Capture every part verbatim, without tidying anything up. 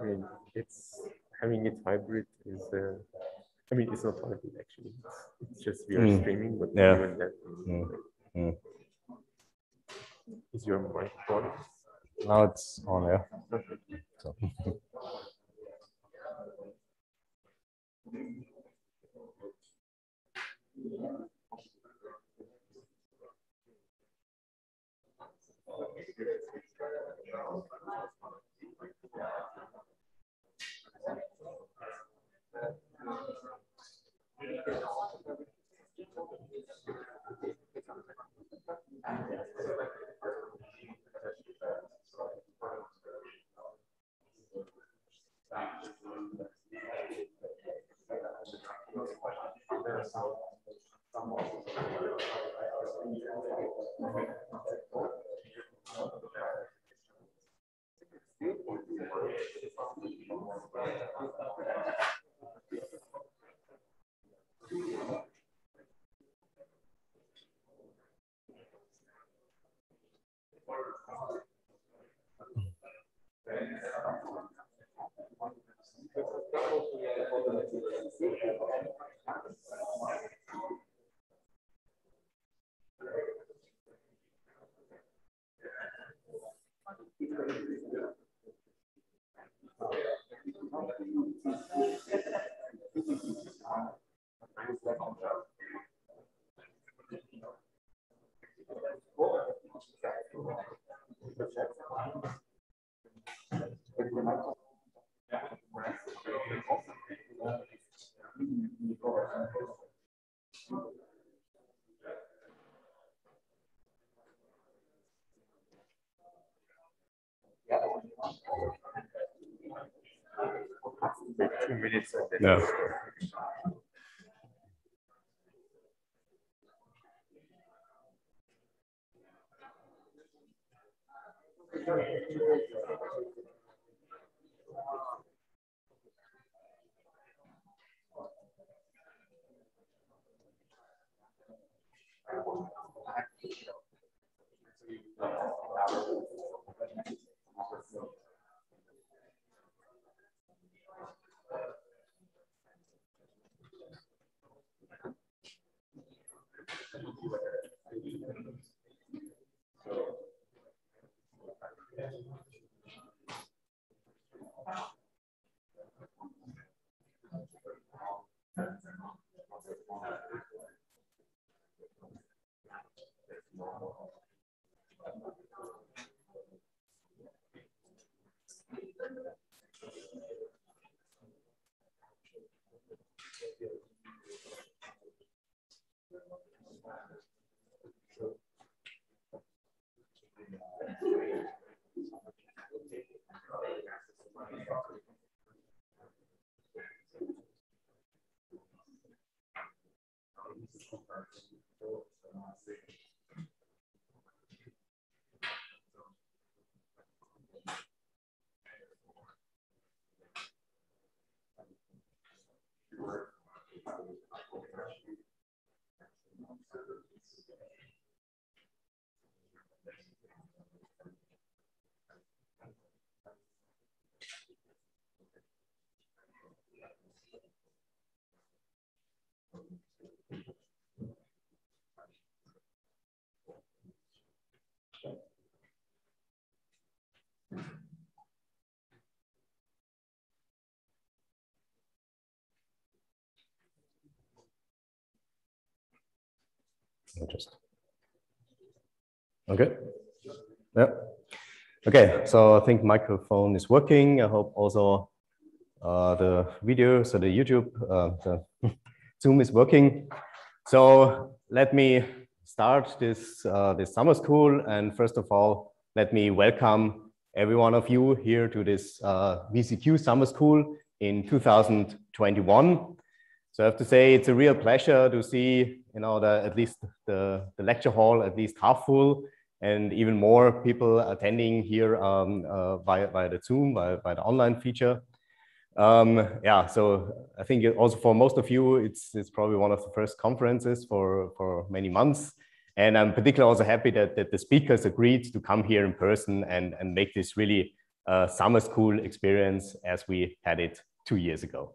I mean, it's having it hybrid is, uh, I mean, it's not hybrid actually, it's, it's just we are mm. streaming, but yeah. Even that is, mm. Mm. Is your microphone? Now it's on, yeah. Perfect. So. Two minutes and then no. Just okay. Yeah. Okay. So I think microphone is working. I hope also uh, the video, so the YouTube, uh, the Zoom is working. So let me start this, uh, this summer school. And first of all, let me welcome every one of you here to this uh, V C Q summer school in two thousand twenty-one. So I have to say it's a real pleasure to see, you know, the, at least the, the lecture hall at least half full, and even more people attending here um, uh, via, via the Zoom, via, via the online feature. Um, yeah, so I think it also for most of you, it's, it's probably one of the first conferences for, for many months. And I'm particularly also happy that, that the speakers agreed to come here in person and, and make this really uh, summer school experience as we had it two years ago.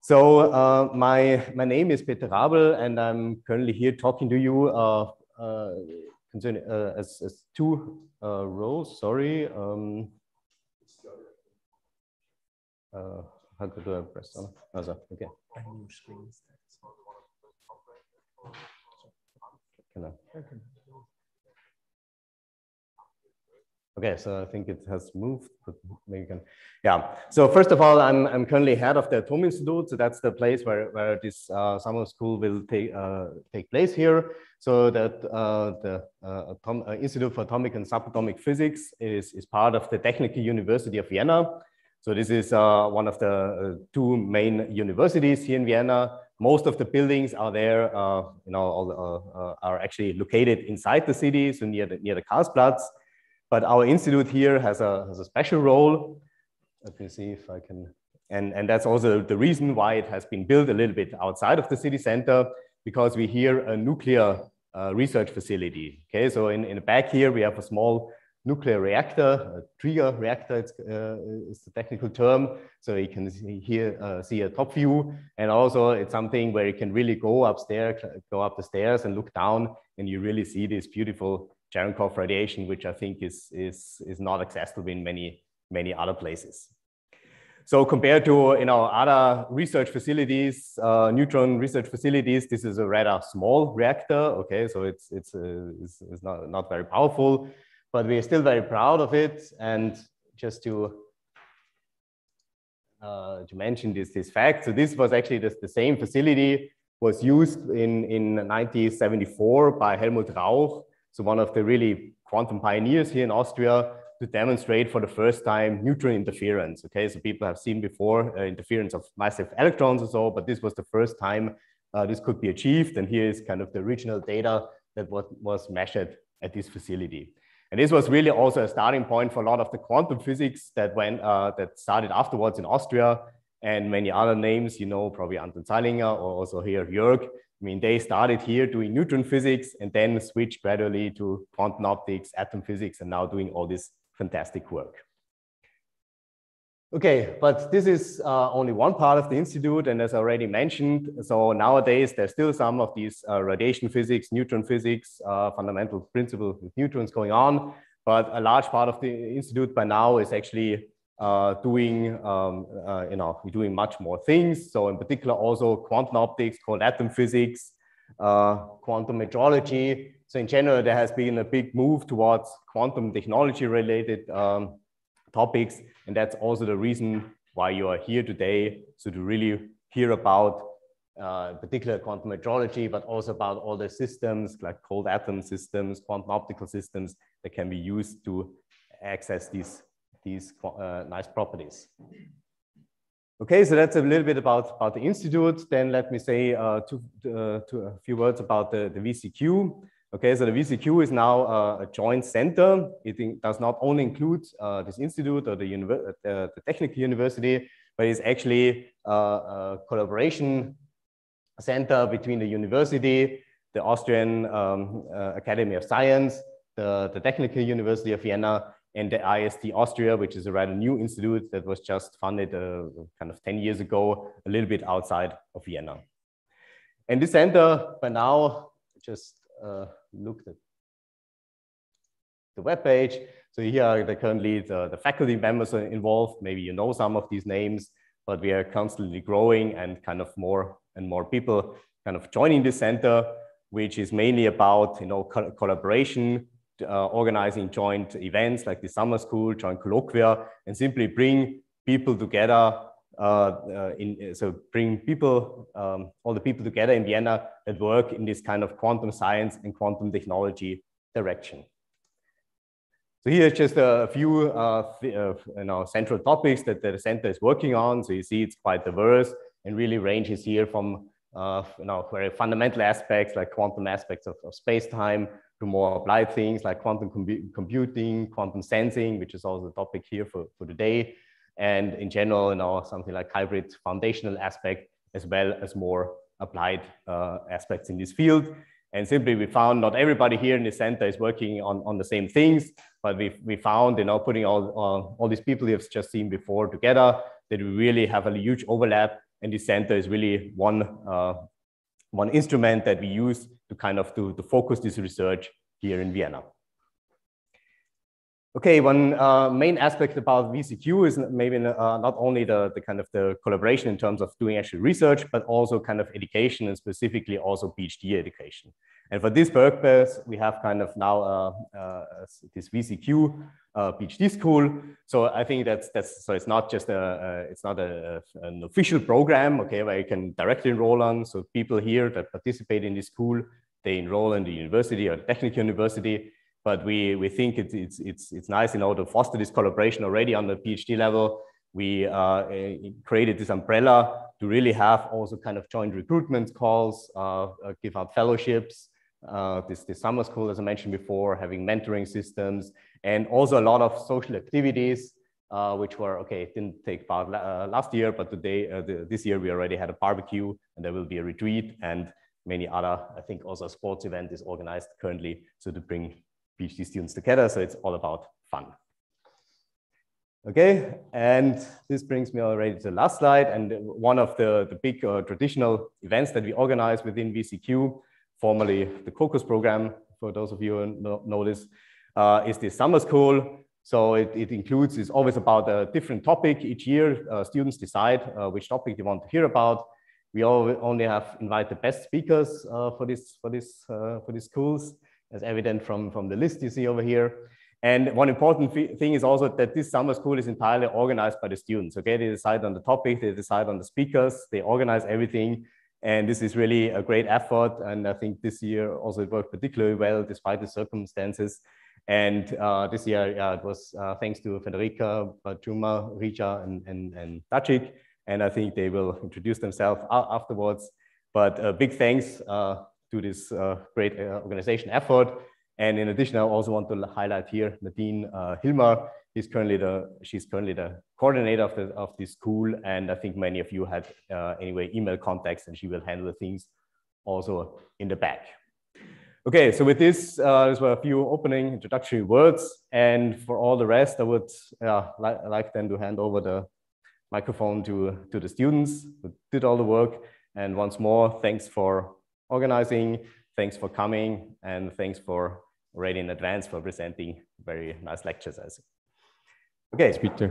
So uh, my, my name is Peter Rabel, and I'm currently here talking to you uh, uh, concerning, uh, as, as two uh, roles, sorry. Um, uh, how could I press on? Oh, sorry. Okay. Okay, so I think it has moved, but maybe you can, yeah. So first of all, I'm, I'm currently head of the Atom Institute. So that's the place where, where this uh, summer school will take, uh, take place here. So that uh, the uh, Atom, uh, Institute for Atomic and Subatomic Physics is, is part of the Technical University of Vienna. So this is uh, one of the uh, two main universities here in Vienna. Most of the buildings are there, uh, you know, all the, uh, uh, are actually located inside the city, so near the, near the Karlsplatz. But our institute here has a, has a special role. Let me see if I can, and, and that's also the reason why it has been built a little bit outside of the city center, because we here a nuclear uh, research facility. Okay, so in, in the back here, we have a small nuclear reactor, a trigger reactor it's, uh, is the technical term. So you can see here, uh, see a top view. And also it's something where you can really go upstairs, go up the stairs and look down, and you really see this beautiful Cherenkov radiation, which I think is, is, is not accessible in many, many other places. So compared to, you know, other research facilities, uh, neutron research facilities, this is a rather small reactor. Okay, so it's, it's, uh, it's, it's not, not very powerful, but we are still very proud of it. And just to, uh, to mention this, this fact, so this was actually this, the same facility was used in, in nineteen seventy-four by Helmut Rauch, so one of the really quantum pioneers here in Austria, to demonstrate for the first time neutron interference. Okay, so people have seen before uh, interference of massive electrons or so, but this was the first time uh, this could be achieved. And here is kind of the original data that was, was measured at this facility. And this was really also a starting point for a lot of the quantum physics that went uh, that started afterwards in Austria, and many other names, you know, probably Anton Zeilinger or also here Jörg. I mean, they started here doing neutron physics and then switched gradually to quantum optics, atom physics, and now doing all this fantastic work. Okay, but this is uh, only one part of the institute, and as already mentioned, so nowadays there's still some of these uh, radiation physics, neutron physics, uh, fundamental principles with neutrons going on, but a large part of the institute by now is actually uh, doing, um, uh, you know, doing much more things. So in particular also quantum optics, cold atom physics, uh, quantum metrology. So in general, there has been a big move towards quantum technology related um, topics. And that's also the reason why you are here today. So to really hear about uh, particular quantum metrology, but also about all the systems like cold atom systems, quantum optical systems that can be used to access these, these uh, nice properties. Okay, so that's a little bit about, about the Institute. Then let me say uh, two, uh, two, a few words about the, the V C Q. Okay, so the V C Q is now uh, a joint center. It does not only include uh, this institute or the, uh, the technical university, but it's actually uh, a collaboration center between the university, the Austrian um, uh, Academy of Science, the, the Technical University of Vienna, and the I S T Austria, which is a rather new institute that was just funded uh, kind of ten years ago, a little bit outside of Vienna. And this center by now just Uh, looked at the web page. So here are the currently the, the faculty members are involved. Maybe you know some of these names, but we are constantly growing and kind of more and more people kind of joining this center, which is mainly about, you know, co collaboration, uh, organizing joint events like the summer school, joint colloquia, and simply bring people together uh, uh, in, so bringing people, um, all the people together in Vienna that work in this kind of quantum science and quantum technology direction. So here are just a few uh, you know, central topics that the center is working on. So you see it's quite diverse and really ranges here from uh, you know, very fundamental aspects like quantum aspects of, of space-time to more applied things like quantum com computing, quantum sensing, which is also the topic here for, for today. And in general, you know, something like hybrid foundational aspect as well as more applied uh, aspects in this field. And simply we found not everybody here in the center is working on, on the same things, but we, we found, you know, putting all, uh, all these people you've just seen before together, that we really have a huge overlap. And the center is really one, uh, one instrument that we use to kind of to, to focus this research here in Vienna. Okay, one uh, main aspect about V C Q is maybe uh, not only the, the kind of the collaboration in terms of doing actual research, but also kind of education and specifically also PhD education. And for this purpose, we have kind of now uh, uh, this V C Q uh, PhD school. So I think that's that's so it's not just a uh, it's not a, an official program, okay, where you can directly enroll on. So people here that participate in this school, they enroll in the university or the Technical University. But we, we think it's, it's, it's, it's nice, you know, to foster this collaboration already on the PhD level. We uh, created this umbrella to really have also kind of joint recruitment calls, uh, give out fellowships, uh, this, this summer school, as I mentioned before, having mentoring systems, and also a lot of social activities, uh, which were, okay, didn't take part uh, last year, but today, uh, the, this year we already had a barbecue, and there will be a retreat, and many other, I think also a sports event is organized currently, so to bring PhD students together, so it's all about fun. Okay, and this brings me already to the last slide, and one of the, the big uh, traditional events that we organize within V C Q, formerly the COCOS program, for those of you who know this, uh, is the summer school. So it, it includes, it's always about a different topic each yeer. Uh, students decide uh, which topic they want to hear about. We all only have invited the best speakers uh, for this, for this, uh, for these schools, as evident from, from the list you see over here. And one important thing is also that this summer school is entirely organized by the students, okay? They decide on the topic, they decide on the speakers, they organize everything. And this is really a great effort. And I think this year also it worked particularly well despite the circumstances. And uh, this year, yeah, it was uh, thanks to Federica, Pradyumna, Riya, and, and, and Tajik. And I think they will introduce themselves afterwards. But a big thanks uh, to this uh, great uh, organization effort. And in addition, I also want to highlight here Nadine uh, Hilmar. He's currently the, she's currently the coordinator of, the, of this school. And I think many of you had uh, anyway email contacts, and she will handle things also in the back. Okay, so with this, uh, those were a few opening introductory words. And for all the rest, I would uh, li like then to hand over the microphone to, to the students who did all the work. And once more, thanks for organizing. Thanks for coming, and thanks for already in advance for presenting very nice lectures. I see. Okay, Peter.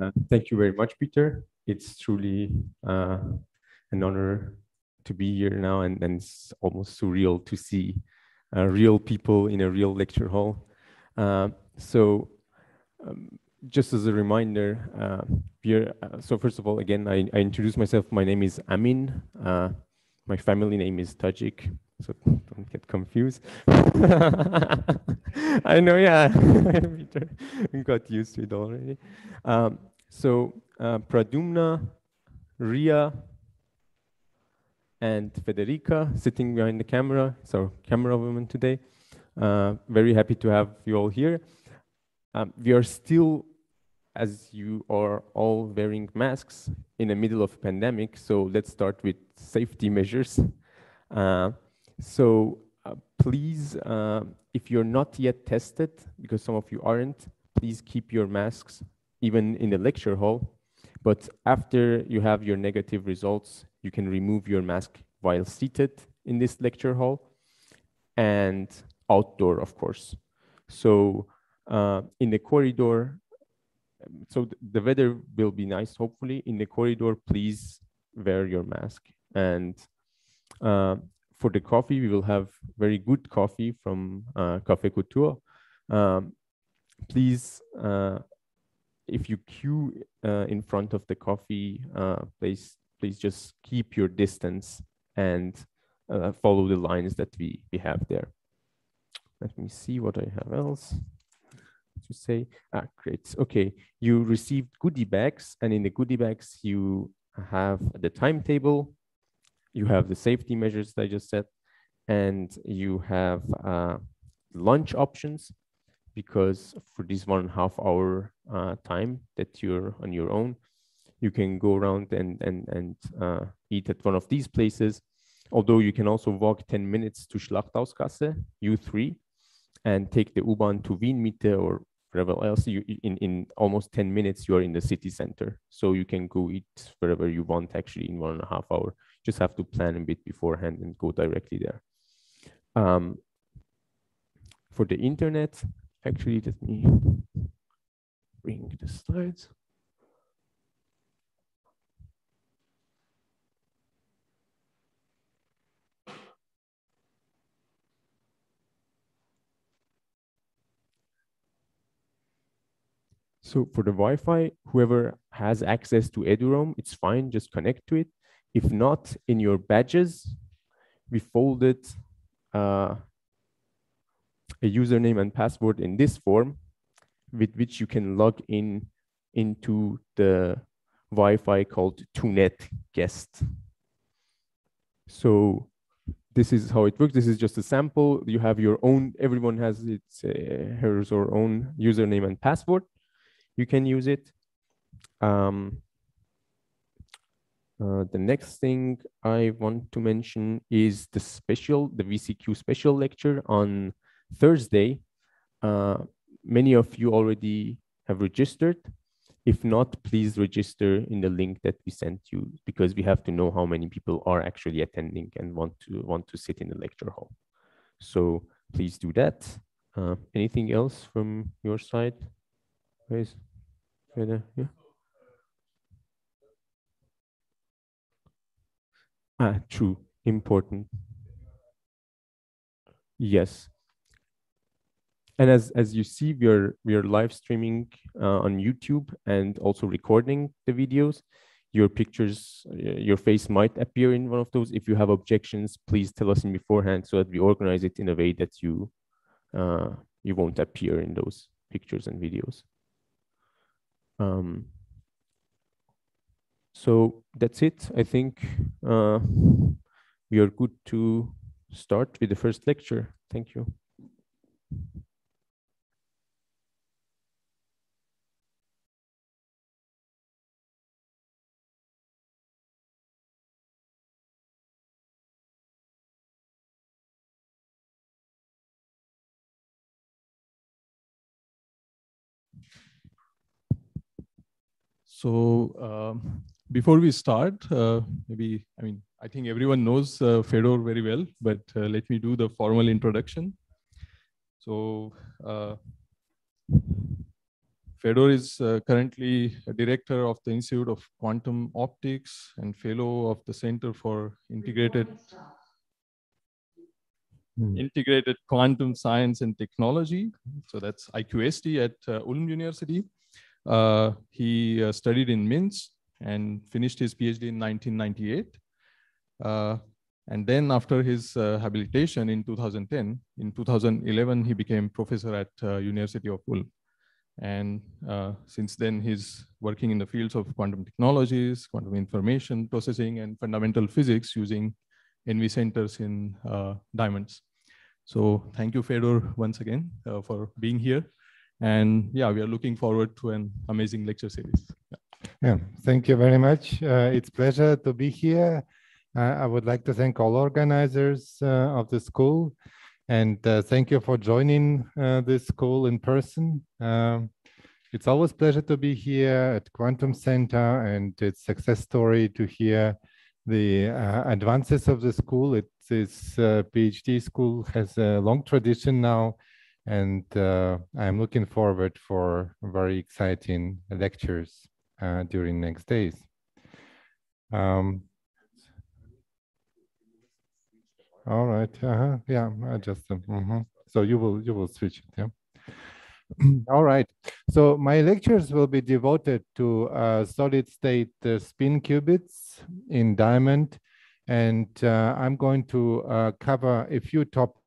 Uh, thank you very much, Peter. It's truly uh, an honor to be here now, and, and it's almost surreal to see uh, real people in a real lecture hall. Uh, so. Um, Just as a reminder, uh, here, uh, so first of all, again, I, I introduce myself. My name is Amin. Uh, my family name is Tajik, so don't get confused. I know, yeah, I got used to it already. Um, so uh, Pradyumna, Riya, and Federica sitting behind the camera, so camera woman today. Uh, very happy to have you all here. Um, we are still, as you are all wearing masks, in the middle of a pandemic, so let's start with safety measures. Uh, so uh, please, uh, if you're not yet tested, because some of you aren't, please keep your masks, even in the lecture hall. But after you have your negative results, you can remove your mask while seated in this lecture hall, and outdoor, of course. So uh, in the corridor, so the weather will be nice, hopefully. In the corridor, please wear your mask. And uh, for the coffee, we will have very good coffee from uh, Cafe Couture. Um, please, uh, if you queue uh, in front of the coffee, uh, please, please just keep your distance and uh, follow the lines that we, we have there. Let me see what I have else to say. Ah, great. Okay, you received goodie bags, and in the goodie bags, you have the timetable, you have the safety measures that I just said, and you have uh, lunch options, because for this one and a half hour uh, time that you're on your own, you can go around and, and, and uh, eat at one of these places. Although you can also walk ten minutes to Schlachthausgasse, U three, and take the U-Bahn to Wien Mitte or wherever else. You, in, in almost ten minutes, you're in the city center. So you can go eat wherever you want, actually, in one and a half hour. Just have to plan a bit beforehand and go directly there. Um, for the internet, actually, let me bring the slides. So for the Wi-Fi, whoever has access to eduroam, it's fine, just connect to it. If not, in your badges, we folded uh, a username and password in this form, with which you can log in into the Wi-Fi called TUNET Guest. So this is how it works. This is just a sample. You have your own, everyone has its, uh, hers or own username and password. You can use it. Um, uh, the next thing I want to mention is the special, the V C Q special lecture on Thursday. Uh, many of you already have registered. If not, please register in the link that we sent you, because we have to know how many people are actually attending and want to want to sit in the lecture hall. So please do that. Uh, anything else from your side? Please. Yeah. Ah, true. Important. Yes. And as as you see, we are we are live streaming uh, on YouTube and also recording the videos. Your pictures, your face might appear in one of those. If you have objections, please tell us in beforehand so that we organize it in a way that you uh, you won't appear in those pictures and videos. Um, so that's it. I think uh, we are good to start with the first lecture. Thank you. So um, before we start, uh, maybe, I mean, I think everyone knows uh, Fedor very well, but uh, let me do the formal introduction. So uh, Fedor is uh, currently a director of the Institute of Quantum Optics and fellow of the Center for Integrated, hmm. Integrated Quantum Science and Technology. So that's I Q S T at uh, Ulm University. Uh, he uh, studied in Minsk and finished his PhD in nineteen ninety-eight. Uh, and then after his uh, habilitation in two thousand ten, in two thousand eleven, he became professor at uh, University of Ulm. And uh, since then, he's working in the fields of quantum technologies, quantum information processing, and fundamental physics using N V centers in uh, diamonds. So thank you, Fedor, once again uh, for being here. And yeah, we are looking forward to an amazing lecture series. Yeah, yeah, thank you very much. Uh, it's a pleasure to be here. Uh, I would like to thank all organizers uh, of the school, and uh, thank you for joining uh, this school in person. Um, it's always a pleasure to be here at Quantum Center, and it's a success story to hear the uh, advances of the school. It, this uh, PhD school has a long tradition now. And uh, I'm looking forward for very exciting lectures uh, during next days. Um, all right. Uh-huh. Yeah. I just. Uh, mm-hmm. So you will you will switch it. Yeah. All right, so my lectures will be devoted to uh, solid state uh, spin qubits in diamond, and uh, I'm going to uh, cover a few topics.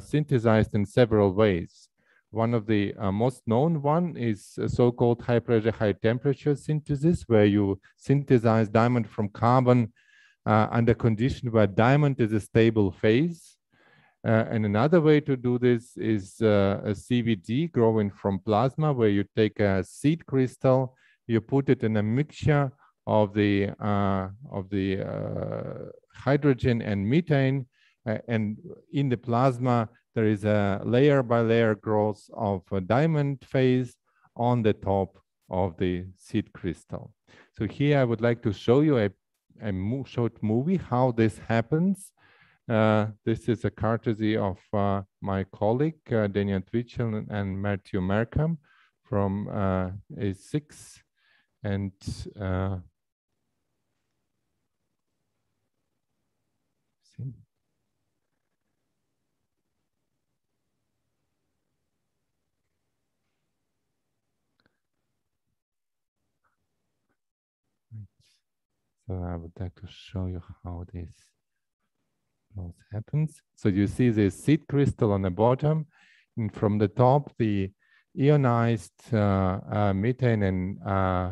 synthesized in several ways. One of the uh, most known one is so-called high-pressure, high-temperature synthesis, where you synthesize diamond from carbon uh, under condition where diamond is a stable phase. Uh, and another way to do this is uh, a C V D growing from plasma, where you take a seed crystal, you put it in a mixture of the, uh, of the uh, hydrogen and methane, uh, and in the plasma, there is a layer by layer growth of a diamond phase on the top of the seed crystal. So here I would like to show you a, a mo short movie how this happens. Uh, this is a courtesy of uh, my colleague, uh, Daniel Twitchell and Matthew Markham from uh, A six. And uh, see. So I would like to show you how this happens. So you see this seed crystal on the bottom, and from the top, the ionized uh, uh, methane and uh,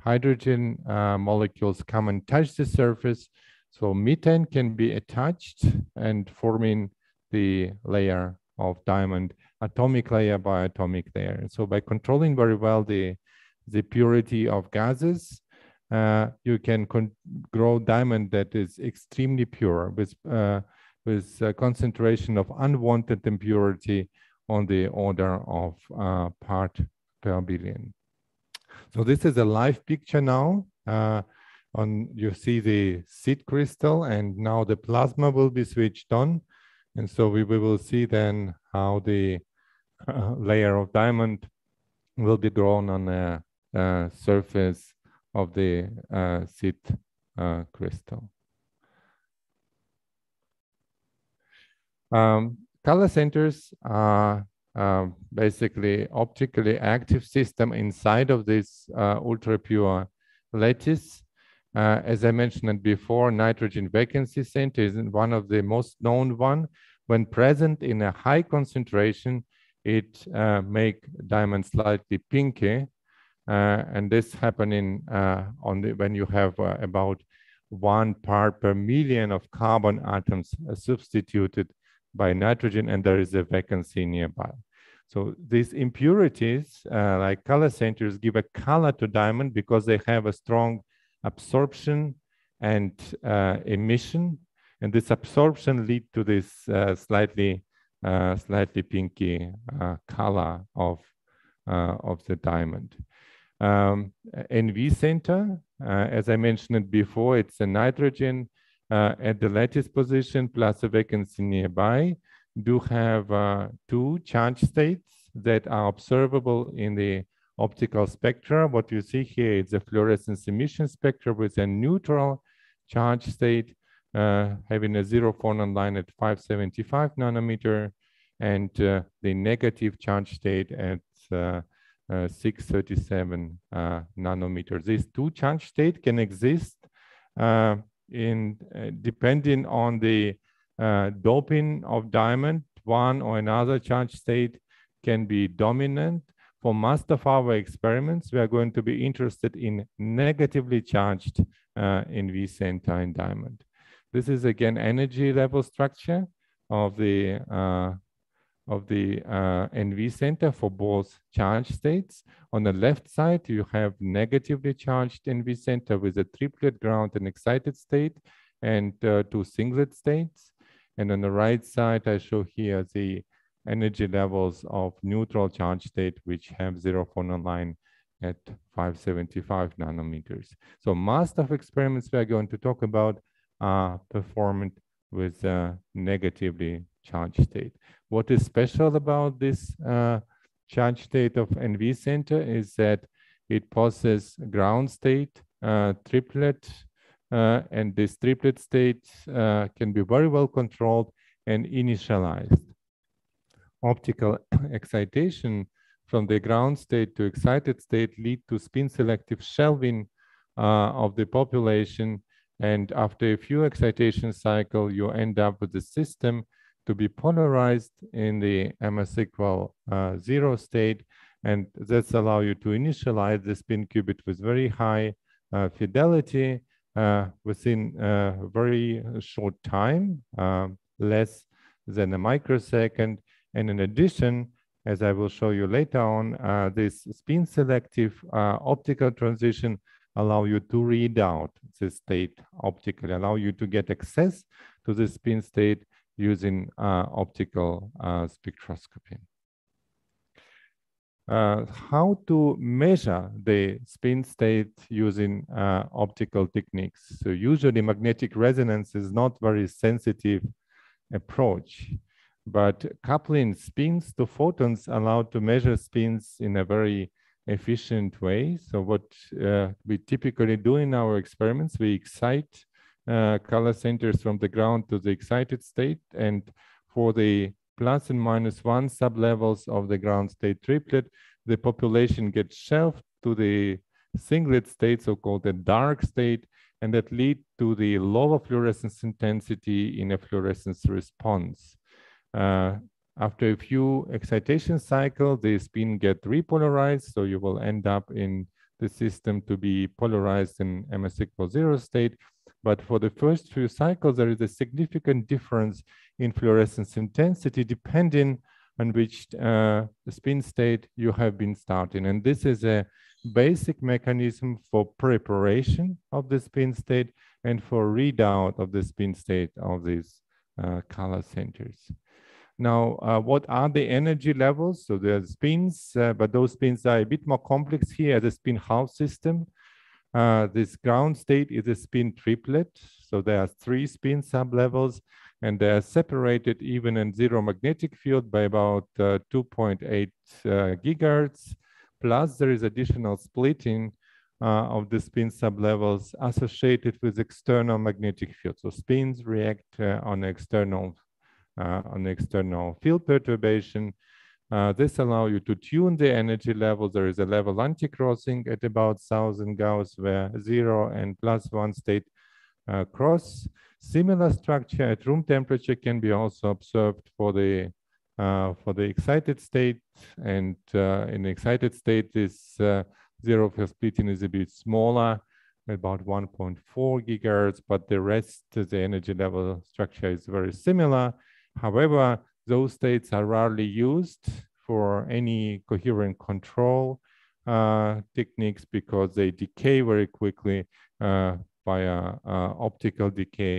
hydrogen uh, molecules come and touch the surface. So methane can be attached and forming the layer of diamond, atomic layer by atomic layer. So by controlling very well the, the purity of gases, Uh, you can grow diamond that is extremely pure with, uh, with a concentration of unwanted impurity on the order of uh, part per billion. So this is a live picture now. Uh, on you see the seed crystal, and now the plasma will be switched on. And so we, we will see then how the uh, layer of diamond will be grown on a, a surface of the uh, seed uh, crystal. Um, color centers are uh, basically optically active system inside of this uh, ultra pure lattice. Uh, as I mentioned before, nitrogen vacancy center is one of the most known one. When present in a high concentration, it uh, makes diamonds slightly pinky. Uh, and this happening uh, on the, when you have uh, about one part per million of carbon atoms uh, substituted by nitrogen, and there is a vacancy nearby. So these impurities, uh, like color centers, give a color to diamond because they have a strong absorption and uh, emission, and this absorption leads to this uh, slightly, uh, slightly pinky uh, color of uh, of the diamond. Um, N V center, uh, as I mentioned it before, it's a nitrogen uh, at the lattice position plus a vacancy nearby, do have uh, two charge states that are observable in the optical spectra. What you see here is a fluorescence emission spectra with a neutral charge state uh, having a zero phonon line at five seventy-five nanometer, and uh, the negative charge state at uh, Uh, six thirty-seven uh, nanometers. These two charge state can exist uh, in uh, depending on the uh, doping of diamond. One or another charge state can be dominant. For most of our experiments, we are going to be interested in negatively charged uh, N V center in diamond. This is again energy level structure of the uh, of the uh, N V center for both charge states. On the left side, you have negatively charged N V center with a triplet ground and excited state and uh, two singlet states. And on the right side, I show here the energy levels of neutral charge state, which have zero phonon line at five seventy-five nanometers. So most of experiments we are going to talk about are performed with uh, negatively charge state. What is special about this uh, charge state of N V center is that it possesses ground state, uh, triplet, uh, and this triplet state uh, can be very well controlled and initialized. Optical excitation from the ground state to excited state lead to spin selective shelving uh, of the population. And after a few excitation cycle, you end up with a system to be polarized in the M S equal uh, zero state, and that's allow you to initialize the spin qubit with very high uh, fidelity uh, within a very short time, uh, less than a microsecond. And in addition, as I will show you later on, uh, this spin selective uh, optical transition allow you to read out this state optically, allow you to get access to the spin state using uh, optical uh, spectroscopy. Uh, how to measure the spin state using uh, optical techniques? So usually magnetic resonance is not very sensitive approach, but coupling spins to photons allow to measure spins in a very efficient way. So what uh, we typically do in our experiments, we excite uh, color centers from the ground to the excited state, and for the plus and minus one sublevels of the ground state triplet, the population gets shelved to the singlet state, so-called the dark state, and that lead to the lower fluorescence intensity in a fluorescence response. Uh, after a few excitation cycles, the spin get repolarized, so you will end up in the system to be polarized in M S equal zero state. But for the first few cycles, there is a significant difference in fluorescence intensity depending on which uh, spin state you have been starting. And this is a basic mechanism for preparation of the spin state and for readout of the spin state of these uh, color centers. Now, uh, what are the energy levels? So there are spins, uh, but those spins are a bit more complex here as a spin half system. Uh, this ground state is a spin triplet. So there are three spin sublevels, and they are separated even in zero magnetic field by about uh, two point eight uh, gigahertz. Plus there is additional splitting uh, of the spin sublevels associated with external magnetic field. So spins react uh, on external Uh, on external field perturbation. Uh, this allows you to tune the energy level. There is a level anti-crossing at about one thousand Gauss, where zero and plus one state uh, cross. Similar structure at room temperature can be also observed for the uh, for the excited state. And uh, in the excited state, this uh, zero field splitting is a bit smaller, about one point four gigahertz, but the rest, the energy level structure is very similar. However, those states are rarely used for any coherent control uh, techniques because they decay very quickly uh, via uh, optical decay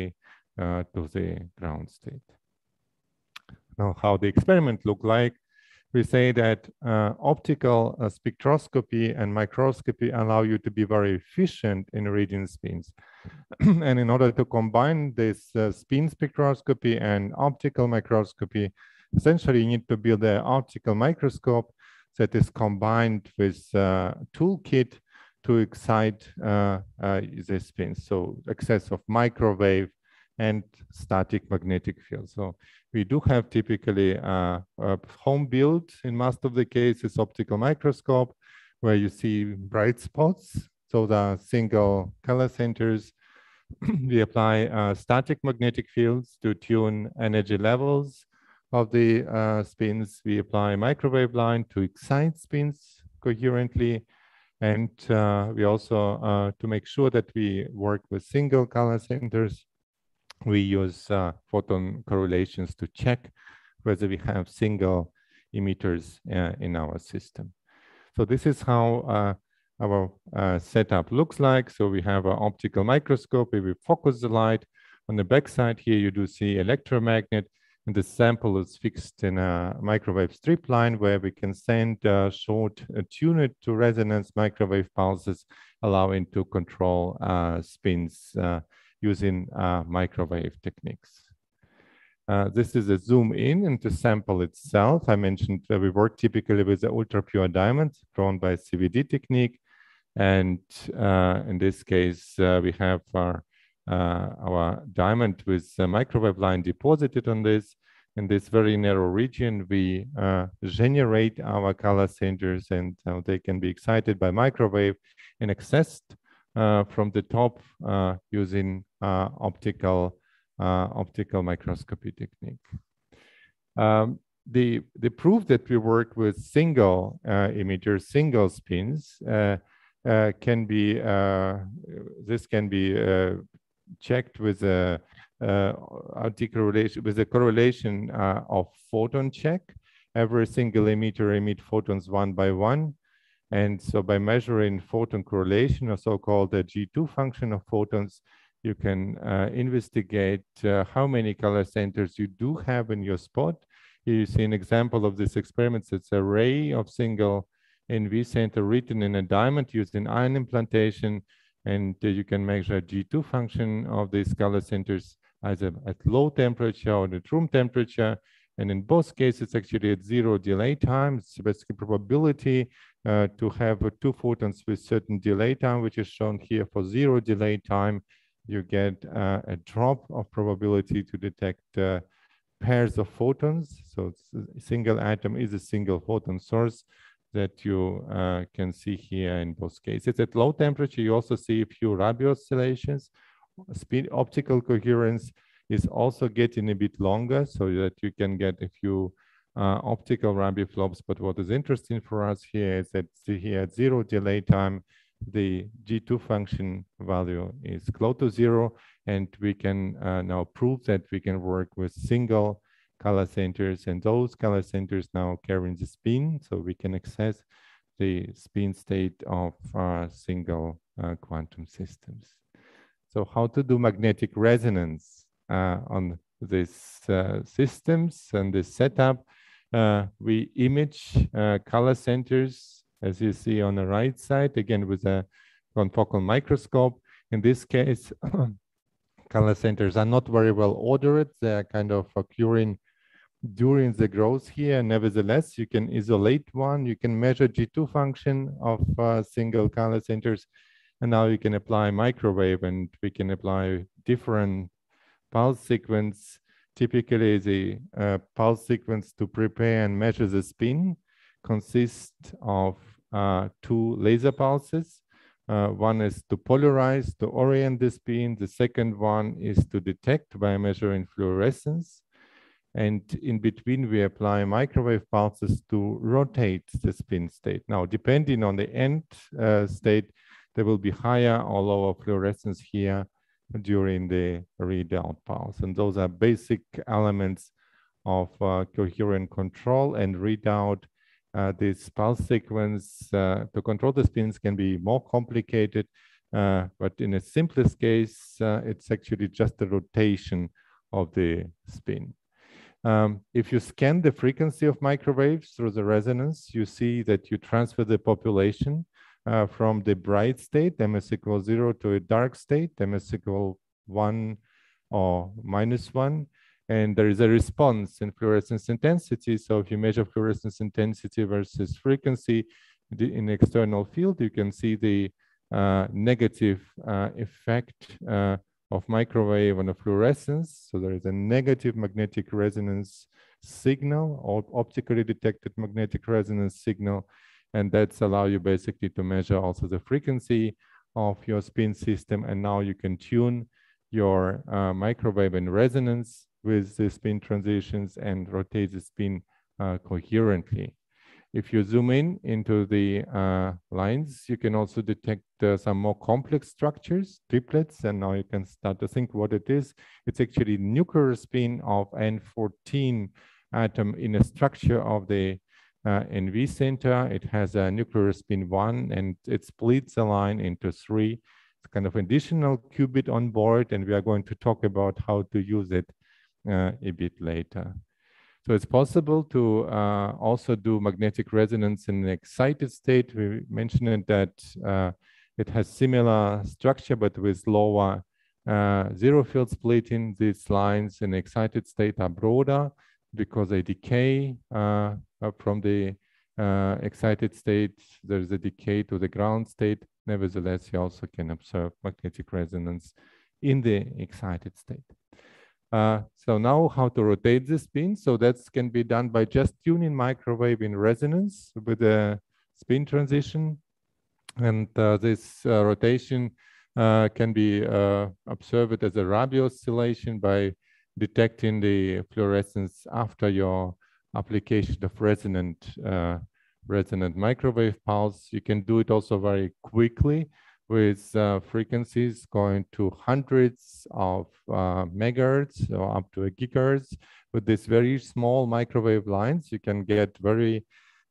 uh, to the ground state. Now, how the experiment looked like, we say that uh, optical uh, spectroscopy and microscopy allow you to be very efficient in reading spins. And in order to combine this uh, spin spectroscopy and optical microscopy, essentially you need to build an optical microscope that is combined with a toolkit to excite uh, uh, the spins. So access of microwave and static magnetic field. So we do have typically uh, a home built in most of the cases optical microscope where you see bright spots. So the single color centers, we apply uh, static magnetic fields to tune energy levels of the uh, spins. We apply microwave line to excite spins coherently. And uh, we also, uh, to make sure that we work with single color centers, we use uh, photon correlations to check whether we have single emitters uh, in our system. So this is how uh, our uh, setup looks like. So we have an optical microscope where we focus the light. On the backside here, you do see electromagnet, and the sample is fixed in a microwave strip line where we can send uh, short uh, tuned to resonance microwave pulses, allowing to control uh, spins uh, using uh, microwave techniques. Uh, this is a zoom in into sample itself. I mentioned that we work typically with the ultra pure diamond grown by C V D technique. And uh, in this case, uh, we have our, uh, our diamond with a microwave line deposited on this. In this very narrow region, we uh, generate our color centers, and uh, they can be excited by microwave and accessed Uh, from the top uh, using uh, optical, uh, optical microscopy technique. Um, the, the proof that we work with single uh, emitters, single spins, uh, uh, can be, uh, this can be uh, checked with a uh, anti-correlation, with a correlation uh, of photon check. Every single emitter emits photons one by one. And so by measuring photon correlation, or so-called G two function of photons, you can uh, investigate uh, how many color centers you do have in your spot. Here you see an example of this experiment. It's an array of single N V center written in a diamond used in ion implantation. And uh, you can measure G two function of these color centers either at low temperature or at room temperature. And in both cases, actually at zero delay time, it's basically probability uh, to have uh, two photons with certain delay time, which is shown here for zero delay time. You get uh, a drop of probability to detect uh, pairs of photons. So it's a single atom is a single photon source that you uh, can see here in both cases. At low temperature, you also see a few Rabi oscillations. Speed optical coherence is also getting a bit longer so that you can get a few uh, optical Rabi flops. But what is interesting for us here is that here at zero delay time, the G two function value is close to zero, and we can uh, now prove that we can work with single color centers, and those color centers now carrying the spin, so we can access the spin state of uh, single uh, quantum systems. So how to do magnetic resonance uh, on these uh, systems and this setup? Uh, we image uh, color centers, as you see on the right side, again with a confocal microscope. In this case, color centers are not very well ordered. They are kind of occurring during the growth here. Nevertheless, you can isolate one. You can measure G two function of uh, single color centers. And now you can apply microwave, and we can apply different pulse sequence. Typically, the uh, pulse sequence to prepare and measure the spin consists of uh, two laser pulses. Uh, one is to polarize, to orient the spin. The second one is to detect by measuring fluorescence. And in between, we apply microwave pulses to rotate the spin state. Now, depending on the end uh, state, there will be higher or lower fluorescence here during the readout pulse. And those are basic elements of uh, coherent control and readout. Uh, this pulse sequence uh, to control the spins can be more complicated, uh, but in the simplest case, uh, it's actually just the rotation of the spin. Um, if you scan the frequency of microwaves through the resonance, you see that you transfer the population uh, from the bright state, ms equals zero, to a dark state, ms equal one or minus one. And there is a response in fluorescence intensity. So if you measure fluorescence intensity versus frequency in the external field, you can see the uh, negative uh, effect uh, of microwave on the fluorescence. So there is a negative magnetic resonance signal, or optically detected magnetic resonance signal. And that's allow you basically to measure also the frequency of your spin system. And now you can tune your uh, microwave in resonance with the spin transitions and rotate the spin uh, coherently. If you zoom in into the uh, lines, you can also detect uh, some more complex structures, triplets, and now you can start to think what it is. It's actually nuclear spin of N fourteen atom in a structure of the uh, N V center. It has a nuclear spin one, and it splits the line into three. It's kind of additional qubit on board, and we are going to talk about how to use it Uh, a bit later. So it's possible to uh, also do magnetic resonance in an excited state. We mentioned that uh, it has similar structure, but with lower uh, zero field splitting. These lines in excited state are broader because they decay uh, from the uh, excited state. There's a decay to the ground state. Nevertheless, you also can observe magnetic resonance in the excited state. Uh, so now how to rotate the spin. So that can be done by just tuning microwave in resonance with a spin transition. And uh, this uh, rotation uh, can be uh, observed as a Rabi oscillation by detecting the fluorescence after your application of resonant uh, resonant microwave pulse. You can do it also very quickly with uh, frequencies going to hundreds of uh, megahertz or up to a gigahertz. With these very small microwave lines, you can get very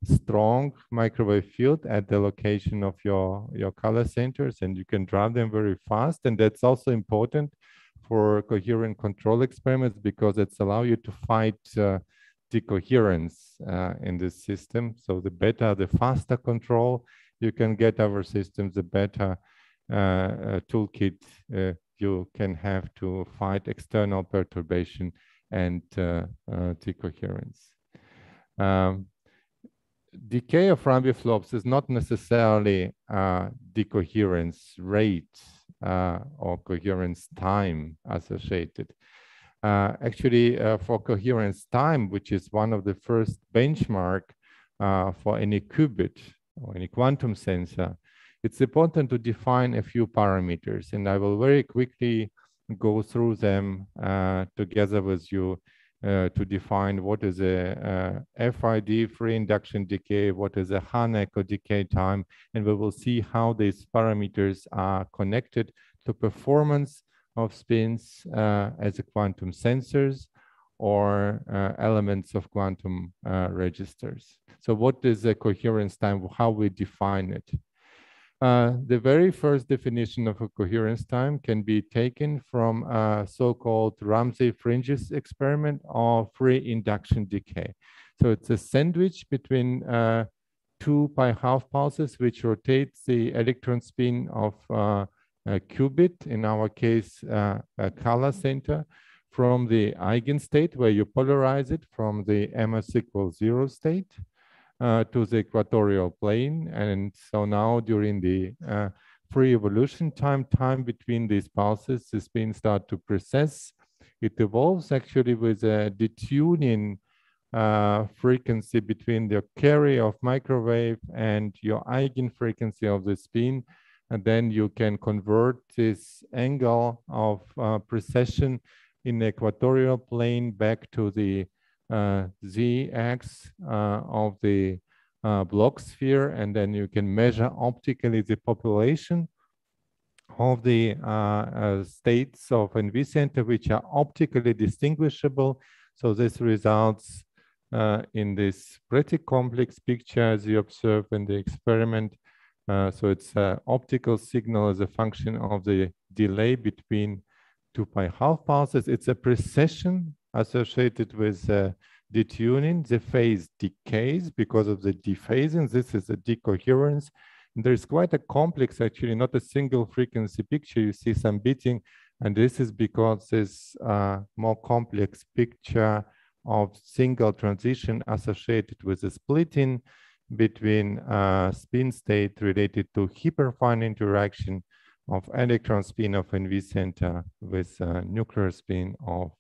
strong microwave field at the location of your, your color centers, and you can drive them very fast. And that's also important for coherent control experiments because it's allow you to fight uh, decoherence uh, in this system. So the better, the faster control you can get our systems, the better uh, uh, toolkit uh, you can have to fight external perturbation and uh, uh, decoherence. Um, decay of rabiflops is not necessarily uh, decoherence rate uh, or coherence time associated. Uh, actually, uh, for coherence time, which is one of the first benchmark uh, for any qubit or any quantum sensor, it's important to define a few parameters, and I will very quickly go through them uh, together with you uh, to define what is a, a F I D, free induction decay, what is a Hahn echo decay time, and we will see how these parameters are connected to performance of spins uh, as a quantum sensors or uh, elements of quantum uh, registers. So what is a coherence time, how we define it? Uh, the very first definition of a coherence time can be taken from a so-called Ramsey fringes experiment or free induction decay. So it's a sandwich between uh, two pi half pulses, which rotates the electron spin of uh, a qubit, in our case, uh, a color center, from the eigenstate where you polarize it from the M S equals zero state uh, to the equatorial plane. And so now during the uh, free evolution time, time between these pulses, the spin starts to precess. It evolves actually with a detuning uh, frequency between the carrier of microwave and your eigenfrequency of the spin. And then you can convert this angle of uh, precession in the equatorial plane back to the uh, z-axis uh, of the uh, block sphere. And then you can measure optically the population of the uh, uh, states of N V center, which are optically distinguishable. So this results uh, in this pretty complex picture as you observe in the experiment. Uh, so it's an optical signal as a function of the delay between two pi half pulses. It's a precession associated with uh, detuning. The phase decays because of the dephasing. This is a decoherence. And there's quite a complex, actually, not a single frequency picture. You see some beating. And this is because this uh, more complex picture of single transition associated with the splitting between uh, spin state related to hyperfine interaction of electron spin of N V center with uh, nuclear spin of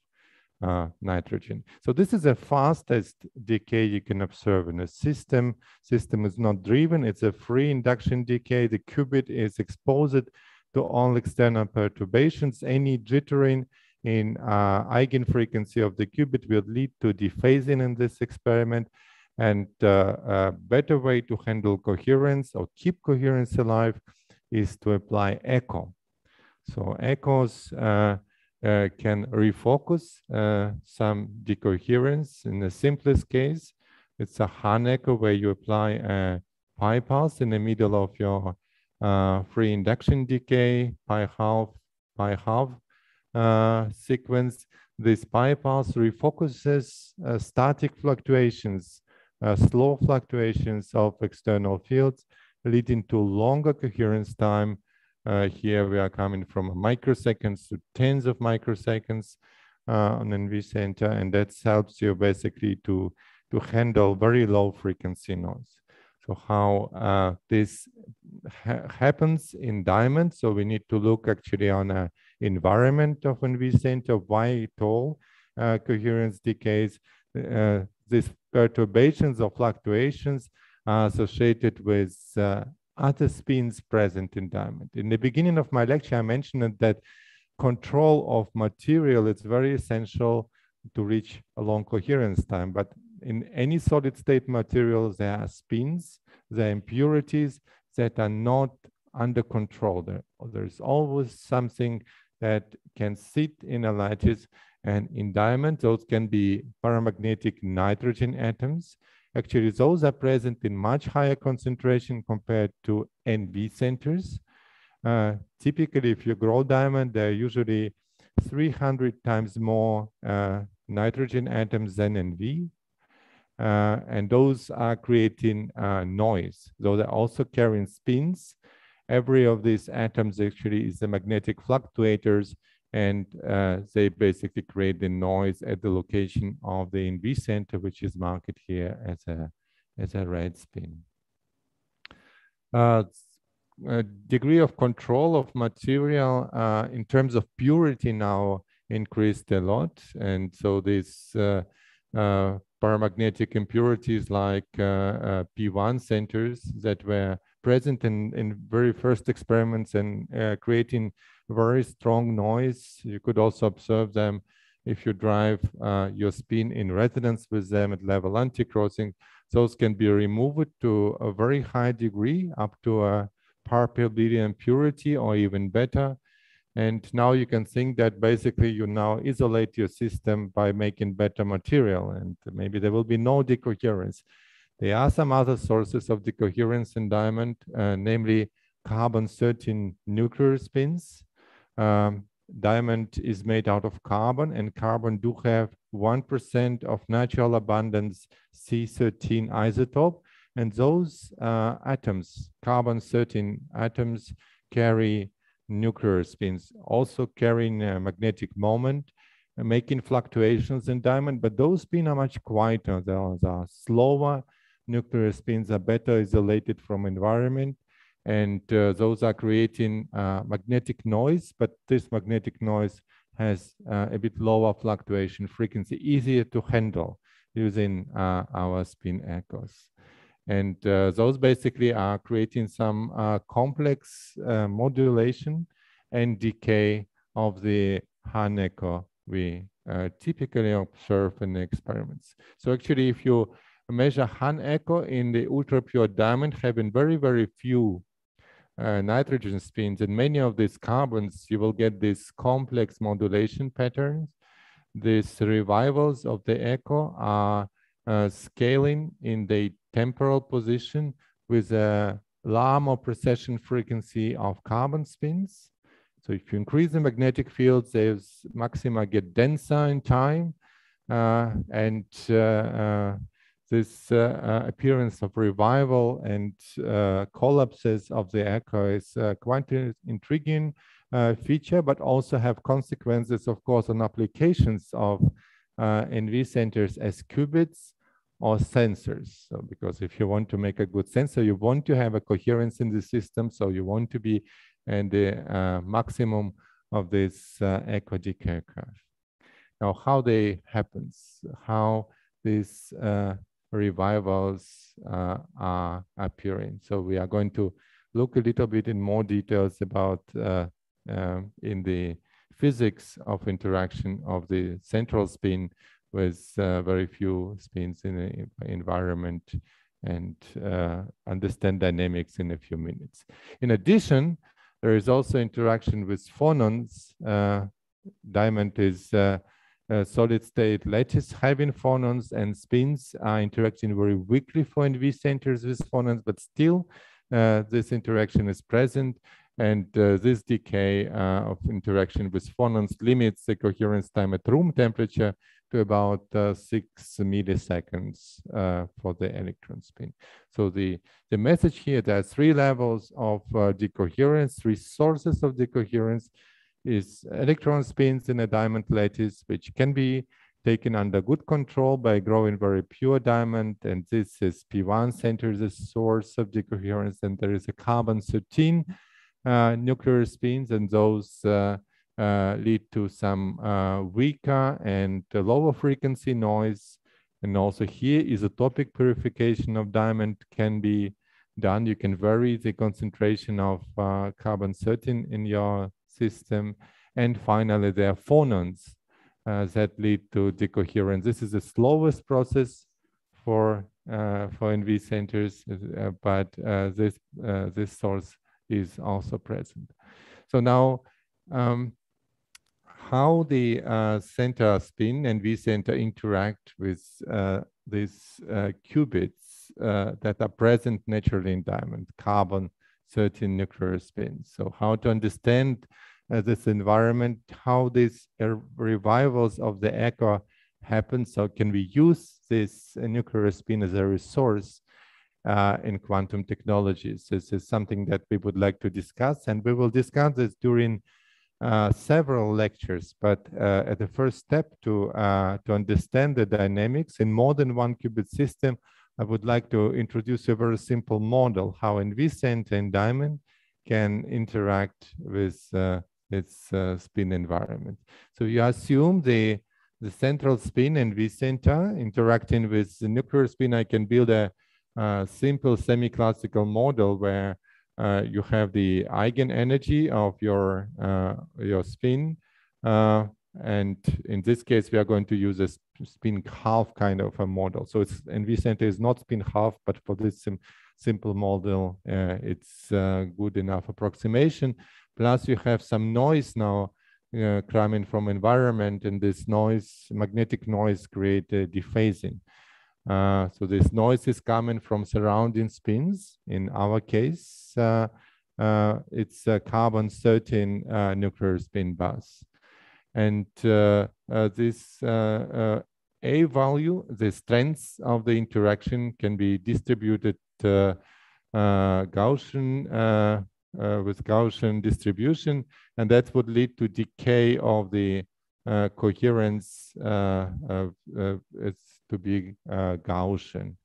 uh, nitrogen. So this is the fastest decay you can observe in a system. System is not driven, it's a free induction decay. The qubit is exposed to all external perturbations. Any jittering in uh, eigenfrequency of the qubit will lead to dephasing in this experiment. And uh, a better way to handle coherence or keep coherence alive is to apply echo. So echoes uh, uh, can refocus uh, some decoherence. In the simplest case, it's a Hahn echo where you apply a pi pulse in the middle of your uh, free induction decay, pi half, pi half uh, sequence. This pi pulse refocuses uh, static fluctuations, Uh, slow fluctuations of external fields, leading to longer coherence time. Uh, here we are coming from microseconds to tens of microseconds uh, on N V center, and that helps you basically to, to handle very low frequency noise. So how uh, this ha happens in diamond, so we need to look actually on an environment of N V center, why at all uh, coherence decays. Uh, These perturbations or fluctuations are associated with uh, other spins present in diamond. In the beginning of my lecture, I mentioned that control of material, it's very essential to reach a long coherence time. But in any solid state material, there are spins, there are impurities that are not under control. There, there's always something that can sit in a lattice, and in diamond, those can be paramagnetic nitrogen atoms. Actually, those are present in much higher concentration compared to N V centers. Uh, typically, if you grow diamond, there are usually three hundred times more uh, nitrogen atoms than N V. Uh, and those are creating uh, noise. Those are also carrying spins. Every of these atoms actually is the magnetic fluctuators, and uh, they basically create the noise at the location of the N V center, which is marked here as a, as a red spin. Uh, a degree of control of material uh, in terms of purity now increased a lot. And so these uh, uh, paramagnetic impurities like uh, uh, P one centers that were present in, in very first experiments and uh, creating very strong noise. You could also observe them if you drive uh, your spin in resonance with them at level anti-crossing. Those can be removed to a very high degree, up to a par Abelian purity or even better. And now you can think that basically you now isolate your system by making better material, and maybe there will be no decoherence. There are some other sources of decoherence in diamond, uh, namely carbon thirteen nuclear spins. Um, diamond is made out of carbon, and carbon do have one percent of natural abundance C thirteen isotope. And those uh, atoms, carbon thirteen atoms, carry nuclear spins, also carrying a magnetic moment, uh, making fluctuations in diamond. But those spins are much quieter. They are slower. Nuclear spins are better isolated from environment. And uh, those are creating uh, magnetic noise. But this magnetic noise has uh, a bit lower fluctuation frequency, easier to handle using uh, our spin echoes. And uh, those basically are creating some uh, complex uh, modulation and decay of the Hahn echo we uh, typically observe in the experiments. So actually, if you measure Hahn echo in the ultra-pure diamond, having very, very few uh, nitrogen spins and many of these carbons, you will get these complex modulation patterns. These revivals of the echo are uh, scaling in the temporal position with a Larmor precession frequency of carbon spins. So if you increase the magnetic field, those maxima get denser in time, uh, and uh, uh, this uh, uh, appearance of revival and uh, collapses of the echo is uh, quite an intriguing uh, feature, but also have consequences, of course, on applications of uh, N V centers as qubits or sensors. So because if you want to make a good sensor, you want to have a coherence in the system, so you want to be at the uh, maximum of this uh, echo decay curve. Now, how they happens, how these uh, revivals uh, are appearing. So we are going to look a little bit in more details about uh, uh, in the physics of interaction of the central spin with uh, very few spins in the environment, and uh, understand dynamics in a few minutes. In addition, there is also interaction with phonons. Uh, diamond is uh, a solid state lattice having phonons, and spins are interacting very weakly for N V centers with phonons, but still uh, this interaction is present. And uh, this decay uh, of interaction with phonons limits the coherence time at room temperature to about uh, six milliseconds uh, for the electron spin. So the, the message here, there are three levels of uh, decoherence, three sources of decoherence, is electron spins in a diamond lattice, which can be taken under good control by growing very pure diamond. And this is P one center, the source of decoherence. And there is a carbon thirteen Uh, nuclear spins, and those uh, uh, lead to some uh, weaker and uh, lower frequency noise. And also here, isotopic purification of diamond can be done. You can vary the concentration of uh, carbon thirteen in your system, And finally, there are phonons uh, that lead to decoherence. This is the slowest process for uh, for N V centers, uh, but uh, this uh, this source is also present. So now, um, how the uh, center spin N V center interact with uh, these uh, qubits uh, that are present naturally in diamond, carbon thirteen nuclear spins. So how to understand uh, this environment, how these uh, revivals of the echo happen. So can we use this uh, nuclear spin as a resource uh, in quantum technologies? This is something that we would like to discuss, and we will discuss this during uh, several lectures. But uh, at the first step to, uh, to understand the dynamics in more than one qubit system, I would like to introduce a very simple model how N V center and diamond can interact with uh, its uh, spin environment. So you assume the, the central spin N V center interacting with the nuclear spin. I can build a, a simple semi-classical model where uh, you have the eigenenergy of your, uh, your spin. Uh, And in this case, we are going to use a spin half kind of a model. So it's N V center is not spin half, but for this sim simple model, uh, it's uh, good enough approximation. Plus, you have some noise now uh, coming from environment, and this noise, magnetic noise, create a dephasing. Uh, so this noise is coming from surrounding spins. In our case, uh, uh, it's a carbon thirteen uh, nuclear spin bus. And uh, uh, this uh, uh, A value, the strengths of the interaction can be distributed uh, uh, Gaussian, uh, uh, with Gaussian distribution, and that would lead to decay of the uh, coherence uh, of, uh, it's to be uh, Gaussian.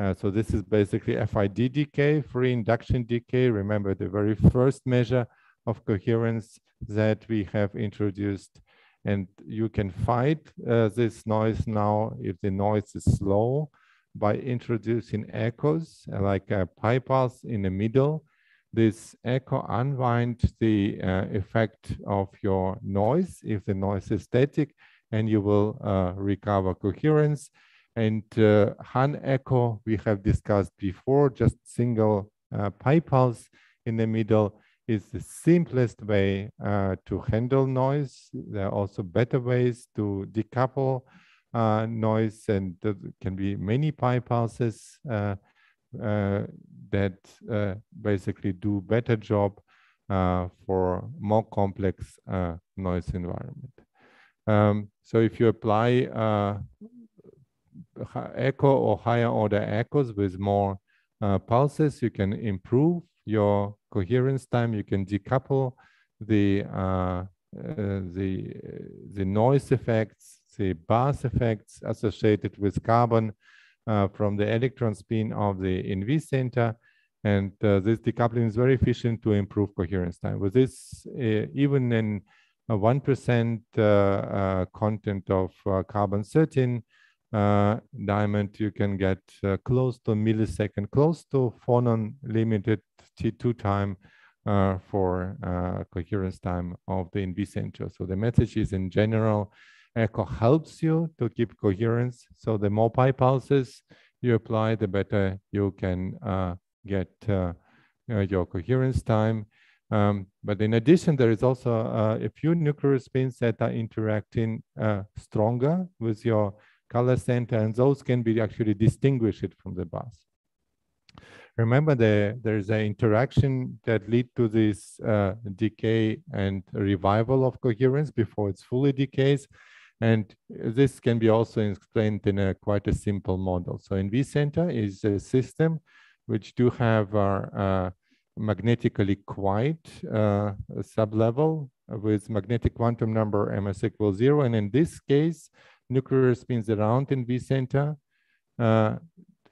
Uh, so this is basically F I D decay, free induction decay. Remember the very first measure of coherence that we have introduced. And you can fight uh, this noise now if the noise is slow by introducing echoes like a pi pulse in the middle. This echo unwinds the uh, effect of your noise if the noise is static, and you will uh, recover coherence. And uh, Hahn echo we have discussed before, just single uh, pi pulse in the middle is the simplest way uh, to handle noise. There are also better ways to decouple uh, noise, and there can be many pi pulses uh, uh, that uh, basically do better job uh, for more complex uh, noise environment. Um, so if you apply uh, echo or higher order echoes with more uh, pulses, you can improve your coherence time. You can decouple the uh, uh, the the noise effects, the buzz effects associated with carbon uh, from the electron spin of the N V center, and uh, this decoupling is very efficient to improve coherence time. With this, uh, even in a one percent uh, uh, content of uh, carbon thirteen uh, diamond, you can get uh, close to millisecond, close to phonon limited T two time uh, for uh, coherence time of the N V center. So the message is, in general, echo helps you to keep coherence. So the more pi pulses you apply, the better you can uh, get uh, uh, your coherence time. Um, but in addition, there is also uh, a few nuclear spins that are interacting uh, stronger with your color center, and those can be actually distinguished from the bus. Remember, the, there is an interaction that leads to this uh, decay and revival of coherence before it's fully decays. And this can be also explained in a quite a simple model. So N V center is a system which do have our uh, magnetically quiet uh, sublevel with magnetic quantum number M S equals zero. And in this case, nuclear spins around N V center uh,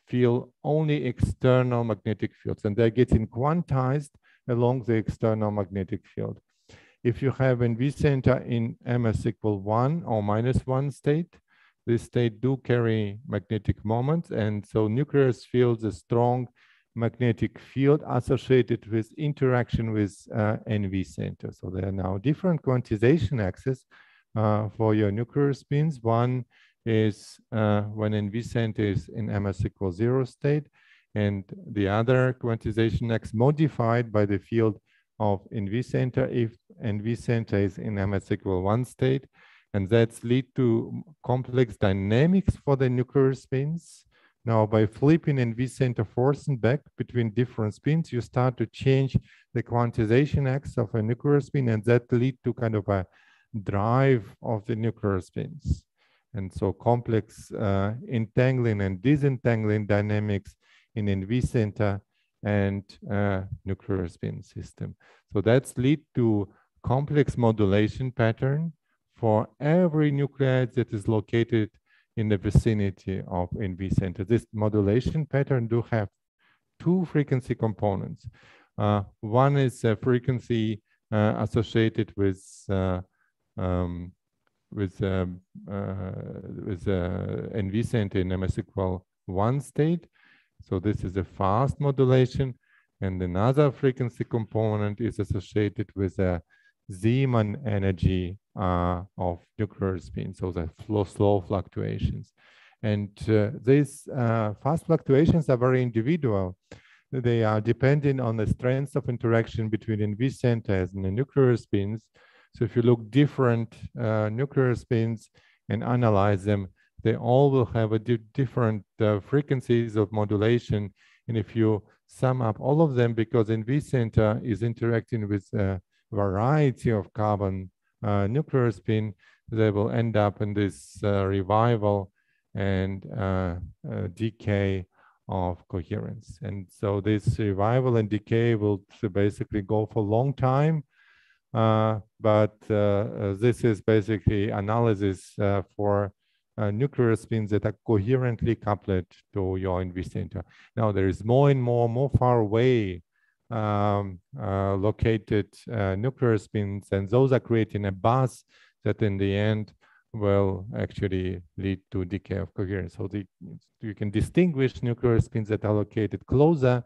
feel only external magnetic fields, and they're getting quantized along the external magnetic field. If you have N V center in M S equal one or minus one state, this state do carry magnetic moments, and so nuclear fields are strong magnetic field associated with interaction with uh, N V center. So there are now different quantization axes uh, for your nuclear spins. One is uh, when N V center is in M S equal zero state, and the other quantization axis modified by the field of N V center if N V center is in M S equal one state. And that's lead to complex dynamics for the nuclear spins. Now, by flipping N V center forth and back between different spins, you start to change the quantization axis of a nuclear spin, and that lead to kind of a drive of the nuclear spins. And so complex uh, entangling and disentangling dynamics in N V center and uh, nuclear spin system. So that's lead to complex modulation pattern for every nucleide that is located in the vicinity of N V center. This modulation pattern do have two frequency components. Uh, one is a frequency uh, associated with uh, um, with um, uh, with uh, N V center in M S equal one state. So this is a fast modulation, and another frequency component is associated with a Zeeman energy uh, of nuclear spin, so the flow, slow fluctuations. And uh, these uh, fast fluctuations are very individual. They are dependent on the strength of interaction between N V centers and the nuclear spins. So if you look different uh, nuclear spins and analyze them, they all will have a di different uh, frequencies of modulation. And if you sum up all of them, because N V center is interacting with a variety of carbon uh, nuclear spin, they will end up in this uh, revival and uh, uh, decay of coherence. And so this revival and decay will basically go for a long time. Uh, but uh, uh, this is basically analysis uh, for uh, nuclear spins that are coherently coupled to your N V center. Now there is more and more, more far away um, uh, located uh, nuclear spins, and those are creating a buzz that in the end will actually lead to decay of coherence. So the, you can distinguish nuclear spins that are located closer,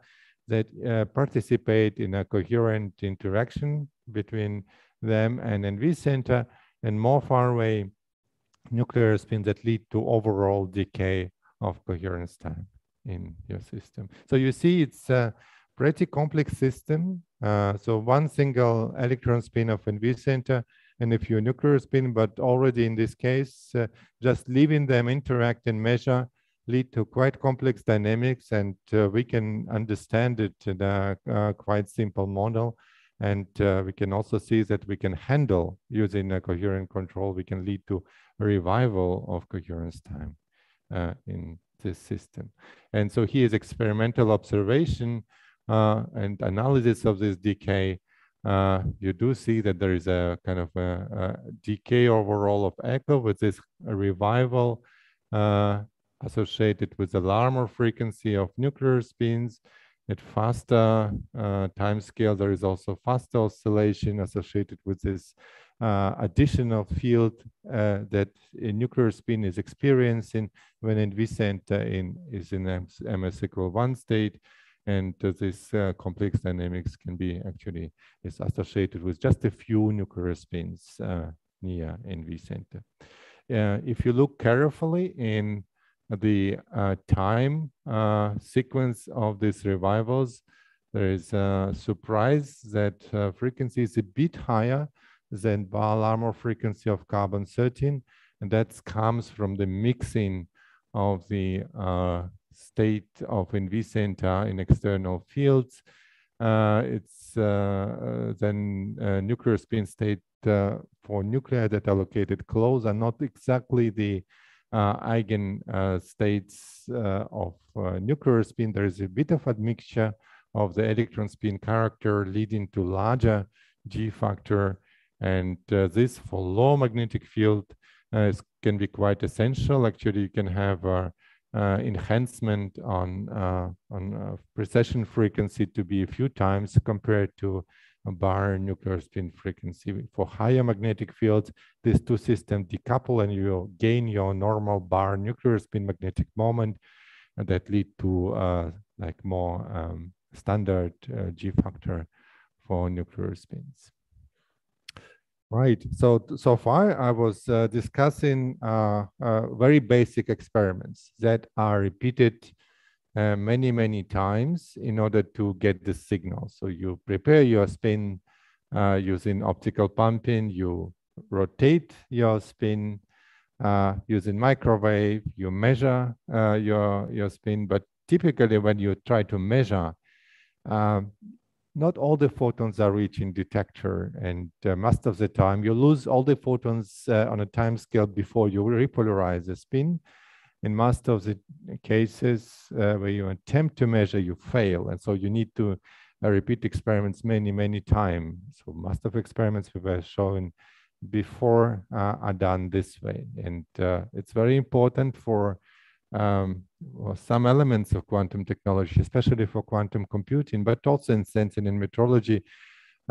that uh, participate in a coherent interaction between them and N V center, and more far away nuclear spins that lead to overall decay of coherence time in your system. So you see it's a pretty complex system. Uh, so one single electron spin of N V center and a few nuclear spin, but already in this case, uh, just leaving them interact and measure lead to quite complex dynamics, and uh, we can understand it in a uh, quite simple model. And uh, we can also see that we can handle using a coherent control, we can lead to a revival of coherence time uh, in this system. And so here's experimental observation uh, and analysis of this decay. Uh, you do see that there is a kind of a, a decay overall of echo with this revival uh, associated with the Larmor frequency of nuclear spins. At faster uh, time scale, there is also faster oscillation associated with this uh, additional field uh, that a nuclear spin is experiencing when N V center in, is in M S equal one state. And uh, this uh, complex dynamics can be actually is associated with just a few nuclear spins uh, near N V center. Uh, if you look carefully in the uh, time uh, sequence of these revivals, there is a surprise that uh, frequency is a bit higher than Bar-Larmor frequency of carbon thirteen, and that comes from the mixing of the uh, state of N V center in external fields. Uh, it's uh, then uh, nuclear spin state uh, for nuclei that are located close are not exactly the Uh, eigen uh, states uh, of uh, nuclear spin. There is a bit of admixture of the electron spin character leading to larger G factor. And uh, this for low magnetic field uh, is, can be quite essential. Actually, you can have uh, uh, enhancement on, uh, on uh, precession frequency to be a few times compared to bar nuclear spin frequency. For higher magnetic fields, these two systems decouple and you gain your normal bar nuclear spin magnetic moment, and that lead to uh, like more um, standard uh, G factor for nuclear spins. Right. So so far I was uh, discussing uh, uh, very basic experiments that are repeated uh, many many times in order to get the signal. So you prepare your spin uh, using optical pumping. You rotate your spin uh, using microwave. You measure uh, your your spin. But typically, when you try to measure, Uh, not all the photons are reaching detector, and uh, most of the time you lose all the photons uh, on a time scale before you repolarize the spin. In most of the cases uh, where you attempt to measure, you fail, and so you need to uh, repeat experiments many, many times. So most of experiments we were shown before uh, are done this way, and uh, it's very important for Um, or some elements of quantum technology, especially for quantum computing, but also in sensing and metrology,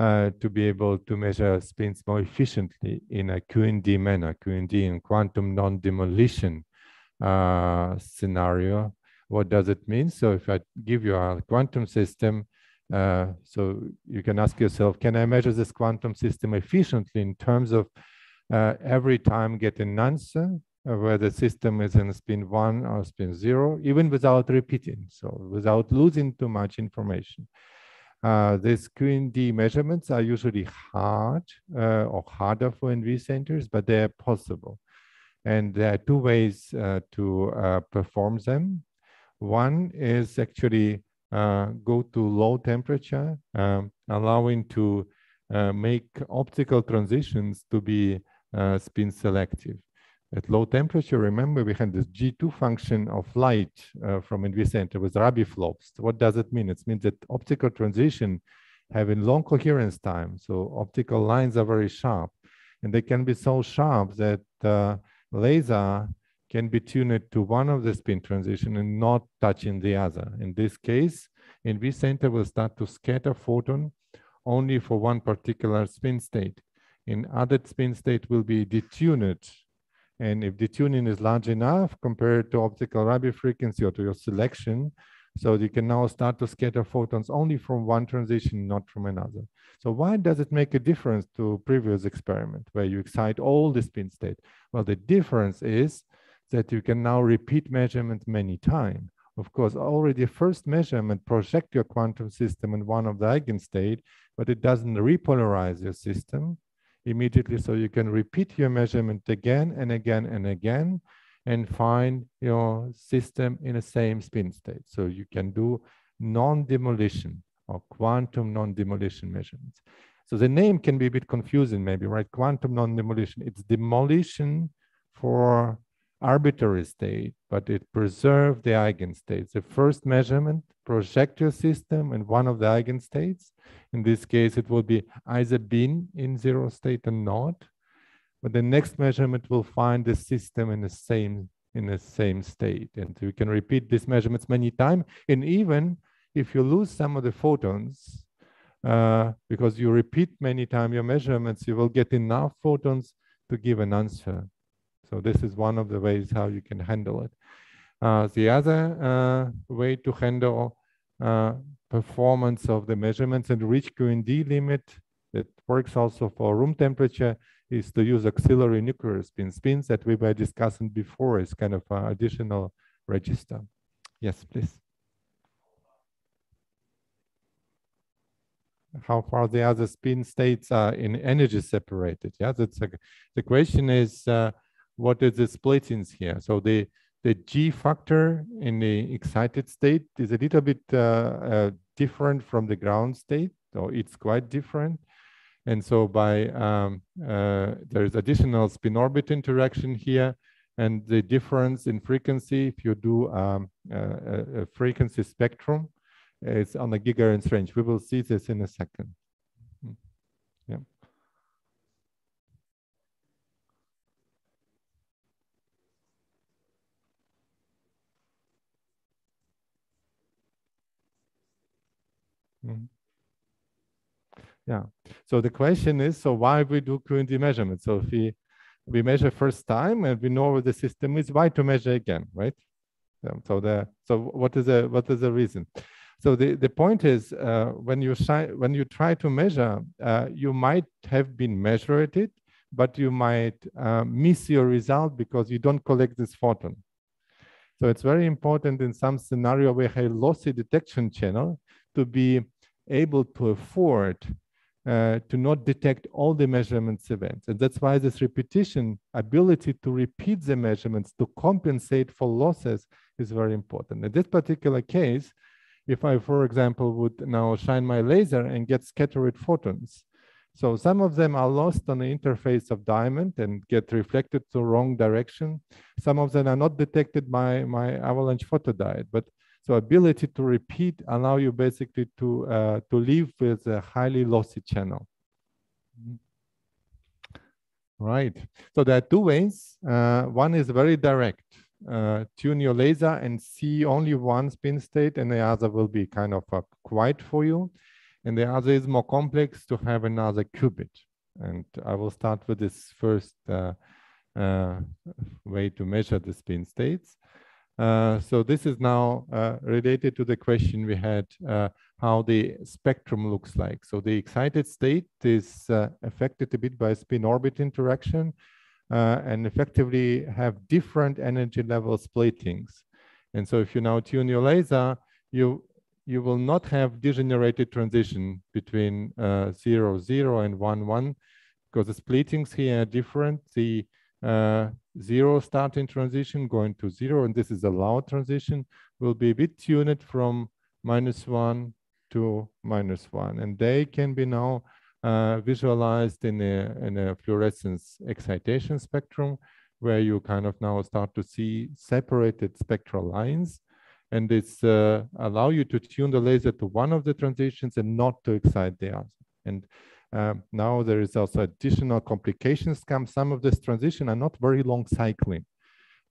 uh, to be able to measure spins more efficiently in a Q N D manner, Q N D and quantum non-demolition uh, scenario. What does it mean? So if I give you a quantum system, uh, so you can ask yourself, can I measure this quantum system efficiently in terms of uh, every time get an answer, where the system is in spin one or spin zero, even without repeating, so without losing too much information. Uh, these Q N D measurements are usually hard uh, or harder for N V centers, but they are possible. And there are two ways uh, to uh, perform them. One is actually uh, go to low temperature, um, allowing to uh, make optical transitions to be uh, spin selective. At low temperature, remember, we had this G two function of light uh, from N V center with Rabi flops. What does it mean? It means that optical transition having long coherence time. So optical lines are very sharp, and they can be so sharp that uh, laser can be tuned to one of the spin transition and not touching the other. In this case, N V center will start to scatter photon only for one particular spin state. In other spin state will be detuned. And if the tuning is large enough compared to optical Rabi frequency or to your selection, so you can now start to scatter photons only from one transition, not from another. So why does it make a difference to previous experiment where you excite all the spin state? Well, the difference is that you can now repeat measurements many times. Of course, already first measurement project your quantum system in one of the eigenstate, but it doesn't repolarize your system immediately, so you can repeat your measurement again and again and again and find your system in the same spin state. So you can do non-demolition or quantum non-demolition measurements. So the name can be a bit confusing maybe, right? Quantum non-demolition, it's demolition for arbitrary state, but it preserves the eigenstates. The first measurement project your system in one of the eigenstates. In this case, it will be either been in zero state or not. But the next measurement will find the system in the same in the same state, and you can repeat these measurements many times. And even if you lose some of the photons, uh, because you repeat many times your measurements, you will get enough photons to give an answer. So this is one of the ways how you can handle it. Uh, the other uh, way to handle uh, performance of the measurements and reach Q N D limit that works also for room temperature is to use auxiliary nuclear spin spins that we were discussing before as kind of an additional register. Yes, please. How far the other spin states are in energy separated? Yeah, that's a, the question is, uh, what is the splittings here? So the, the G factor in the excited state is a little bit uh, uh, different from the ground state, so it's quite different. And so by, um, uh, there's additional spin-orbit interaction here, and the difference in frequency, if you do um, a, a frequency spectrum, it's on the gigahertz range. We will see this in a second. Yeah. Yeah. So the question is, so why we do Q N D measurements? So if we we measure first time and we know where the system is, why to measure again, right? So the so what is the what is the reason? So the the point is uh, when you when you try to measure, uh, you might have been measured it, but you might uh, miss your result because you don't collect this photon. So it's very important in some scenario where a lossy detection channel to be able to afford uh, to not detect all the measurements events. And that's why this repetition ability to repeat the measurements to compensate for losses is very important. In this particular case, if I, for example, would now shine my laser and get scattered photons, so some of them are lost on the interface of diamond and get reflected to wrong direction. Some of them are not detected by my avalanche photodiode. But so ability to repeat allow you basically to uh, to live with a highly lossy channel. Right. So there are two ways. Uh, one is very direct. Uh, tune your laser and see only one spin state, and the other will be kind of uh, quiet for you. And the other is more complex to have another qubit. And I will start with this first uh, uh, way to measure the spin states. Uh, so this is now uh, related to the question we had, uh, how the spectrum looks like. So the excited state is uh, affected a bit by spin-orbit interaction uh, and effectively have different energy level splittings. And so if you now tune your laser, you you will not have degenerated transition between uh, zero, zero and one, one, because the splittings here are different. The uh, zero starting transition going to zero, and this is a loud transition, will be a bit tuned from minus one to minus one. And they can be now uh, visualized in a, in a fluorescence excitation spectrum, where you kind of now start to see separated spectral lines. And it's uh, allow you to tune the laser to one of the transitions and not to excite the other. And uh, now there is also additional complications come. Some of this transition are not very long cycling.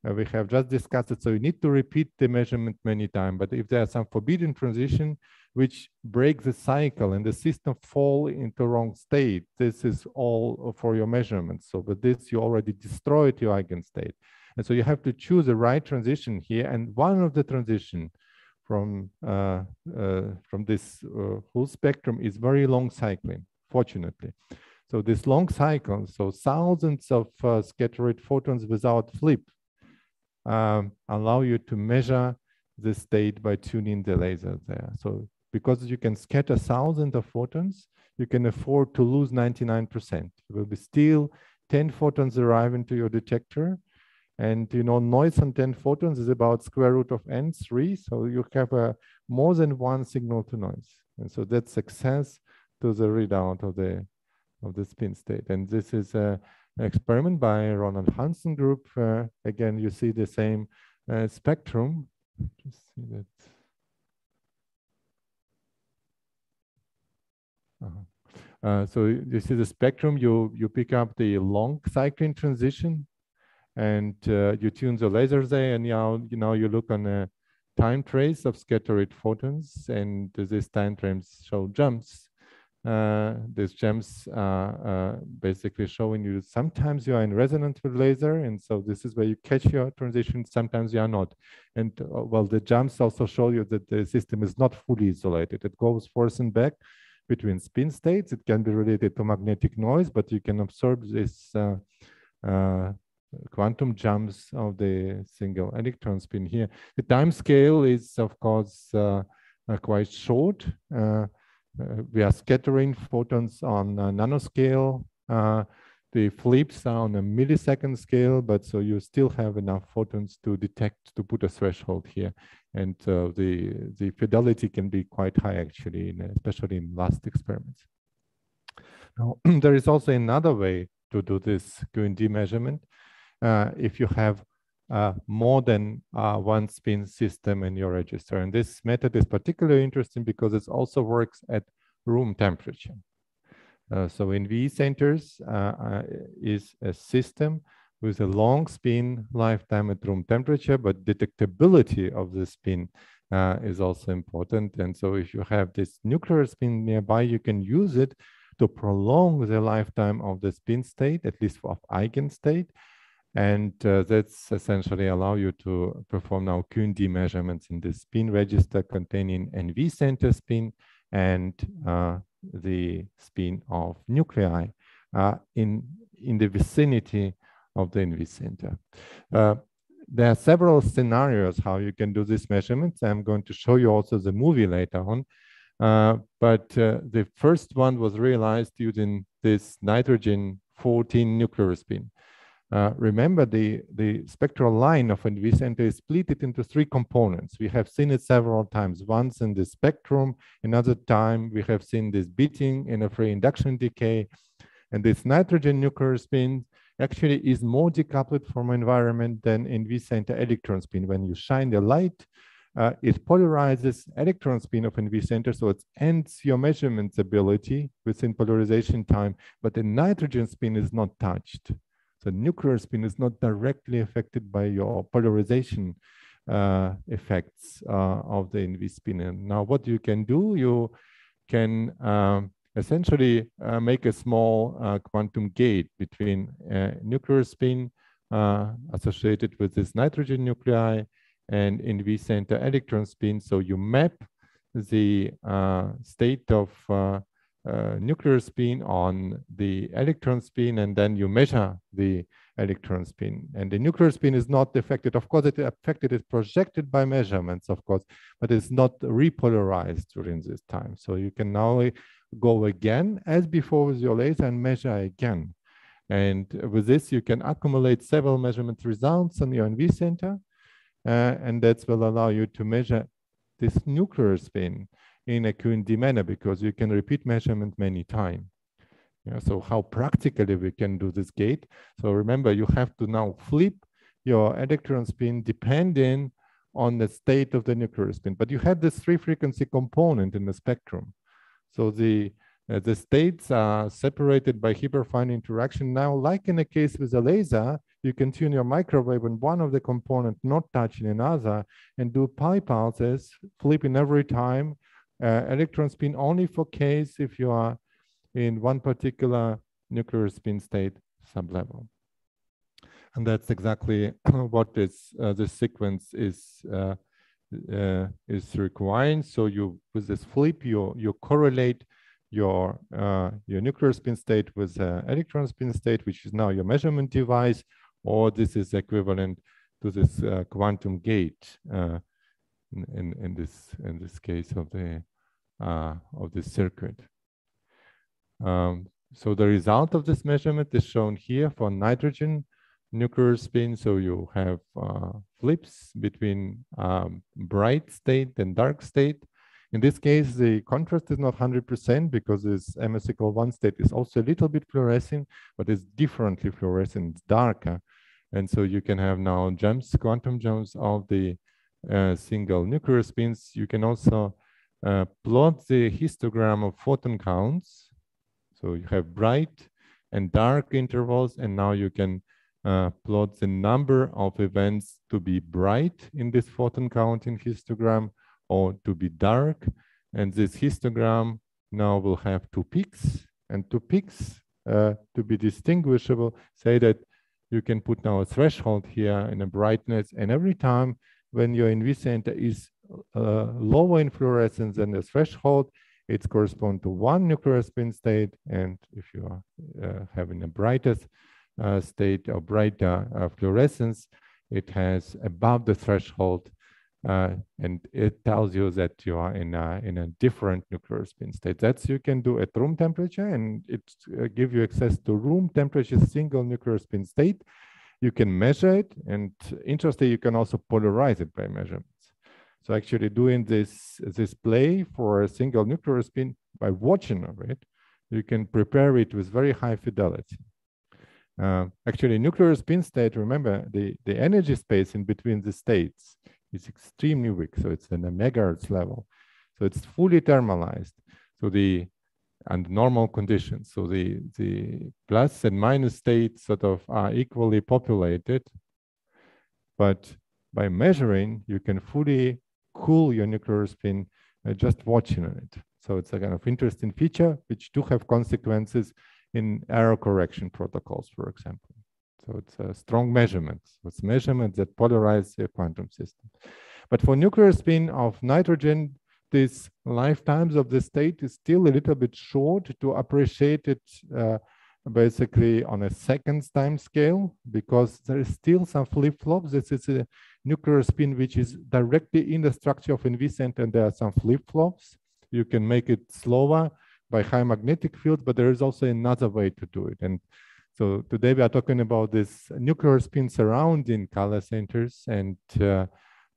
Uh, we have just discussed it. So you need to repeat the measurement many times. But if there are some forbidden transition which break the cycle and the system fall into wrong state, this is all for your measurements. So with this, you already destroyed your eigenstate. And so you have to choose the right transition here. And one of the transition from, uh, uh, from this uh, whole spectrum is very long cycling, fortunately. So this long cycle, so thousands of uh, scattered photons without flip, um, allow you to measure the state by tuning the laser there. So because you can scatter thousands of photons, you can afford to lose ninety-nine percent. There will be still ten photons arriving to your detector. And you know, noise on ten photons is about square root of n three. So you have a more than one signal to noise. And so that's success to the readout of the, of the spin state. And this is a, an experiment by Ronald Hansen group. Uh, again, you see the same uh, spectrum. Just see that. Uh-huh. uh, so you see the spectrum, you, you pick up the long cycling transition. And uh, you tune the laser there, and now you know you look on a time trace of scattered photons, and these time frames show jumps. Uh, these jumps are uh, basically showing you sometimes you are in resonance with laser, and so this is where you catch your transition. Sometimes you are not, and uh, well, the jumps also show you that the system is not fully isolated. It goes forth and back between spin states. It can be related to magnetic noise, but you can observe this. Uh, uh, quantum jumps of the single electron spin here. The time scale is, of course, uh, uh, quite short. Uh, uh, we are scattering photons on a nanoscale. Uh, the flips are on a millisecond scale, but so you still have enough photons to detect, to put a threshold here. And uh, the, the fidelity can be quite high, actually, in, especially in last experiments. Now, there is also another way to do this Q N D measurement. Uh, if you have uh, more than uh, one spin system in your register. And this method is particularly interesting because it also works at room temperature. Uh, so in V centers uh, uh, is a system with a long spin lifetime at room temperature, but detectability of the spin uh, is also important. And so if you have this nuclear spin nearby, you can use it to prolong the lifetime of the spin state, at least of eigenstate. And uh, that's essentially allow you to perform now Q N D measurements in the spin register containing N V center spin and uh, the spin of nuclei uh, in, in the vicinity of the N V center. Uh, there are several scenarios how you can do these measurements. I'm going to show you also the movie later on. Uh, but uh, the first one was realized using this nitrogen fourteen nuclear spin. Uh, remember, the, the spectral line of N V center is split it into three components. We have seen it several times, once in the spectrum, another time we have seen this beating in a free induction decay. And this nitrogen nuclear spin actually is more decoupled from environment than N V center electron spin. When you shine the light, uh, it polarizes electron spin of N V center, so it ends your measurement ability within polarization time, but the nitrogen spin is not touched. The nuclear spin is not directly affected by your polarization uh, effects uh, of the N V spin. And now what you can do, you can um, essentially uh, make a small uh, quantum gate between uh, nuclear spin uh, associated with this nitrogen nuclei and N V center electron spin. So you map the uh, state of uh, Uh, nuclear spin on the electron spin, and then you measure the electron spin. And the nuclear spin is not affected. Of course, it affected, it's projected by measurements, of course, but it's not repolarized during this time. So you can now go again, as before with your laser, and measure again. And with this, you can accumulate several measurement results on your N V center, uh, and that will allow you to measure this nuclear spin in a Q N D manner, because you can repeat measurement many times. Yeah, so how practically we can do this gate? So remember, you have to now flip your electron spin depending on the state of the nuclear spin. But you have this three frequency component in the spectrum. So the, uh, the states are separated by hyperfine interaction. Now, like in the case with a laser, you can tune your microwave on one of the components, not touching another, and do pi pulses, flipping every time. Uh, electron spin only for case if you are in one particular nuclear spin state sublevel. And that's exactly what this uh, this sequence is uh, uh, is requiring. So you, with this flip, you you correlate your uh, your nuclear spin state with uh, electron spin state, which is now your measurement device, or this is equivalent to this uh, quantum gate. Uh, In, in this in this case of the uh, of this circuit. Um, so the result of this measurement is shown here for nitrogen nuclear spin. So you have uh, flips between um, bright state and dark state. In this case, the contrast is not one hundred percent because this M S equal one state is also a little bit fluorescent, but it's differently fluorescent, it's darker. And so you can have now jumps, quantum jumps of the Uh, single nuclear spins. You can also uh, plot the histogram of photon counts. So you have bright and dark intervals, and now you can uh, plot the number of events to be bright in this photon counting histogram or to be dark. And this histogram now will have two peaks, and two peaks uh, to be distinguishable. Say that you can put now a threshold here in a brightness, and every time when your N V center is uh, lower in fluorescence than the threshold, it corresponds to one nuclear spin state. And if you are uh, having a brightest uh, state or brighter uh, fluorescence, it has above the threshold. Uh, and it tells you that you are in a, in a different nuclear spin state. That's you can do at room temperature, and it uh, gives you access to room temperature single nuclear spin state. You can measure it, and interestingly, you can also polarize it by measurements. So actually doing this, this play for a single nuclear spin by watching of it, you can prepare it with very high fidelity. Uh, actually, nuclear spin state, remember, the, the energy space in between the states is extremely weak. So it's in a megahertz level. So it's fully thermalized. So the and normal conditions. So the, the plus and minus states sort of are equally populated, but by measuring, you can fully cool your nuclear spin uh, just watching it. So it's a kind of interesting feature, which do have consequences in error correction protocols, for example. So it's a strong measurement. So it's measurement that polarizes the quantum system. But for nuclear spin of nitrogen, these lifetimes of the state is still a little bit short to appreciate it uh, basically on a seconds time scale, because there is still some flip-flops. This is a nuclear spin which is directly in the structure of N V center, and there are some flip-flops. You can make it slower by high magnetic field, but there is also another way to do it. And so today we are talking about this nuclear spin surrounding color centers. And uh,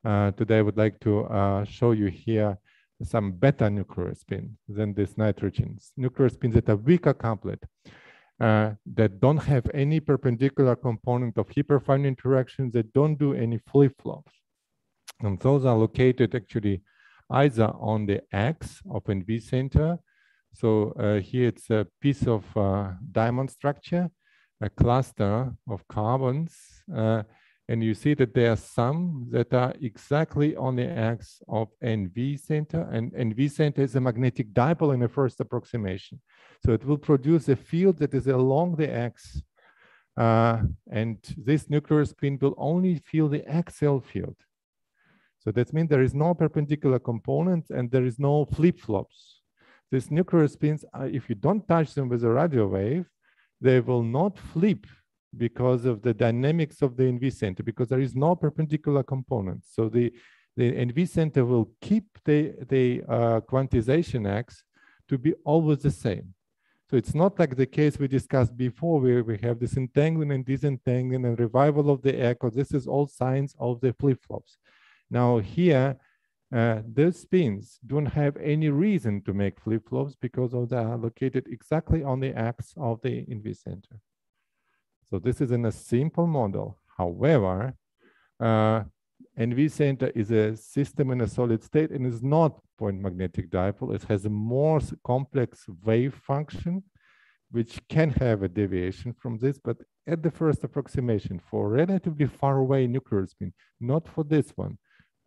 uh, today I would like to uh, show you here some better nuclear spin than these nitrogens. Nuclear spins that are weaker couplet, uh, that don't have any perpendicular component of hyperfine interactions, that don't do any flip-flops. And those are located actually either on the X of N V center. So uh, here it's a piece of uh, diamond structure, a cluster of carbons. Uh, and you see that there are some that are exactly on the axis of N V center. And N V center is a magnetic dipole in the first approximation. So it will produce a field that is along the axis. Uh, and this nuclear spin will only feel the axial field. So that means there is no perpendicular component and there is no flip-flops. These nuclear spins, if you don't touch them with a radio wave, they will not flip because of the dynamics of the N V center, because there is no perpendicular component. So the, the N V center will keep the, the uh, quantization axis to be always the same. So it's not like the case we discussed before, where we have this entangling and disentangling and revival of the echo. This is all signs of the flip-flops. Now here, uh, those spins don't have any reason to make flip-flops because of they are located exactly on the axis of the N V center. So this is in a simple model. However, uh, N V center is a system in a solid state and is not point magnetic dipole. It has a more complex wave function, which can have a deviation from this, but at the first approximation for relatively far away nuclear spin, not for this one.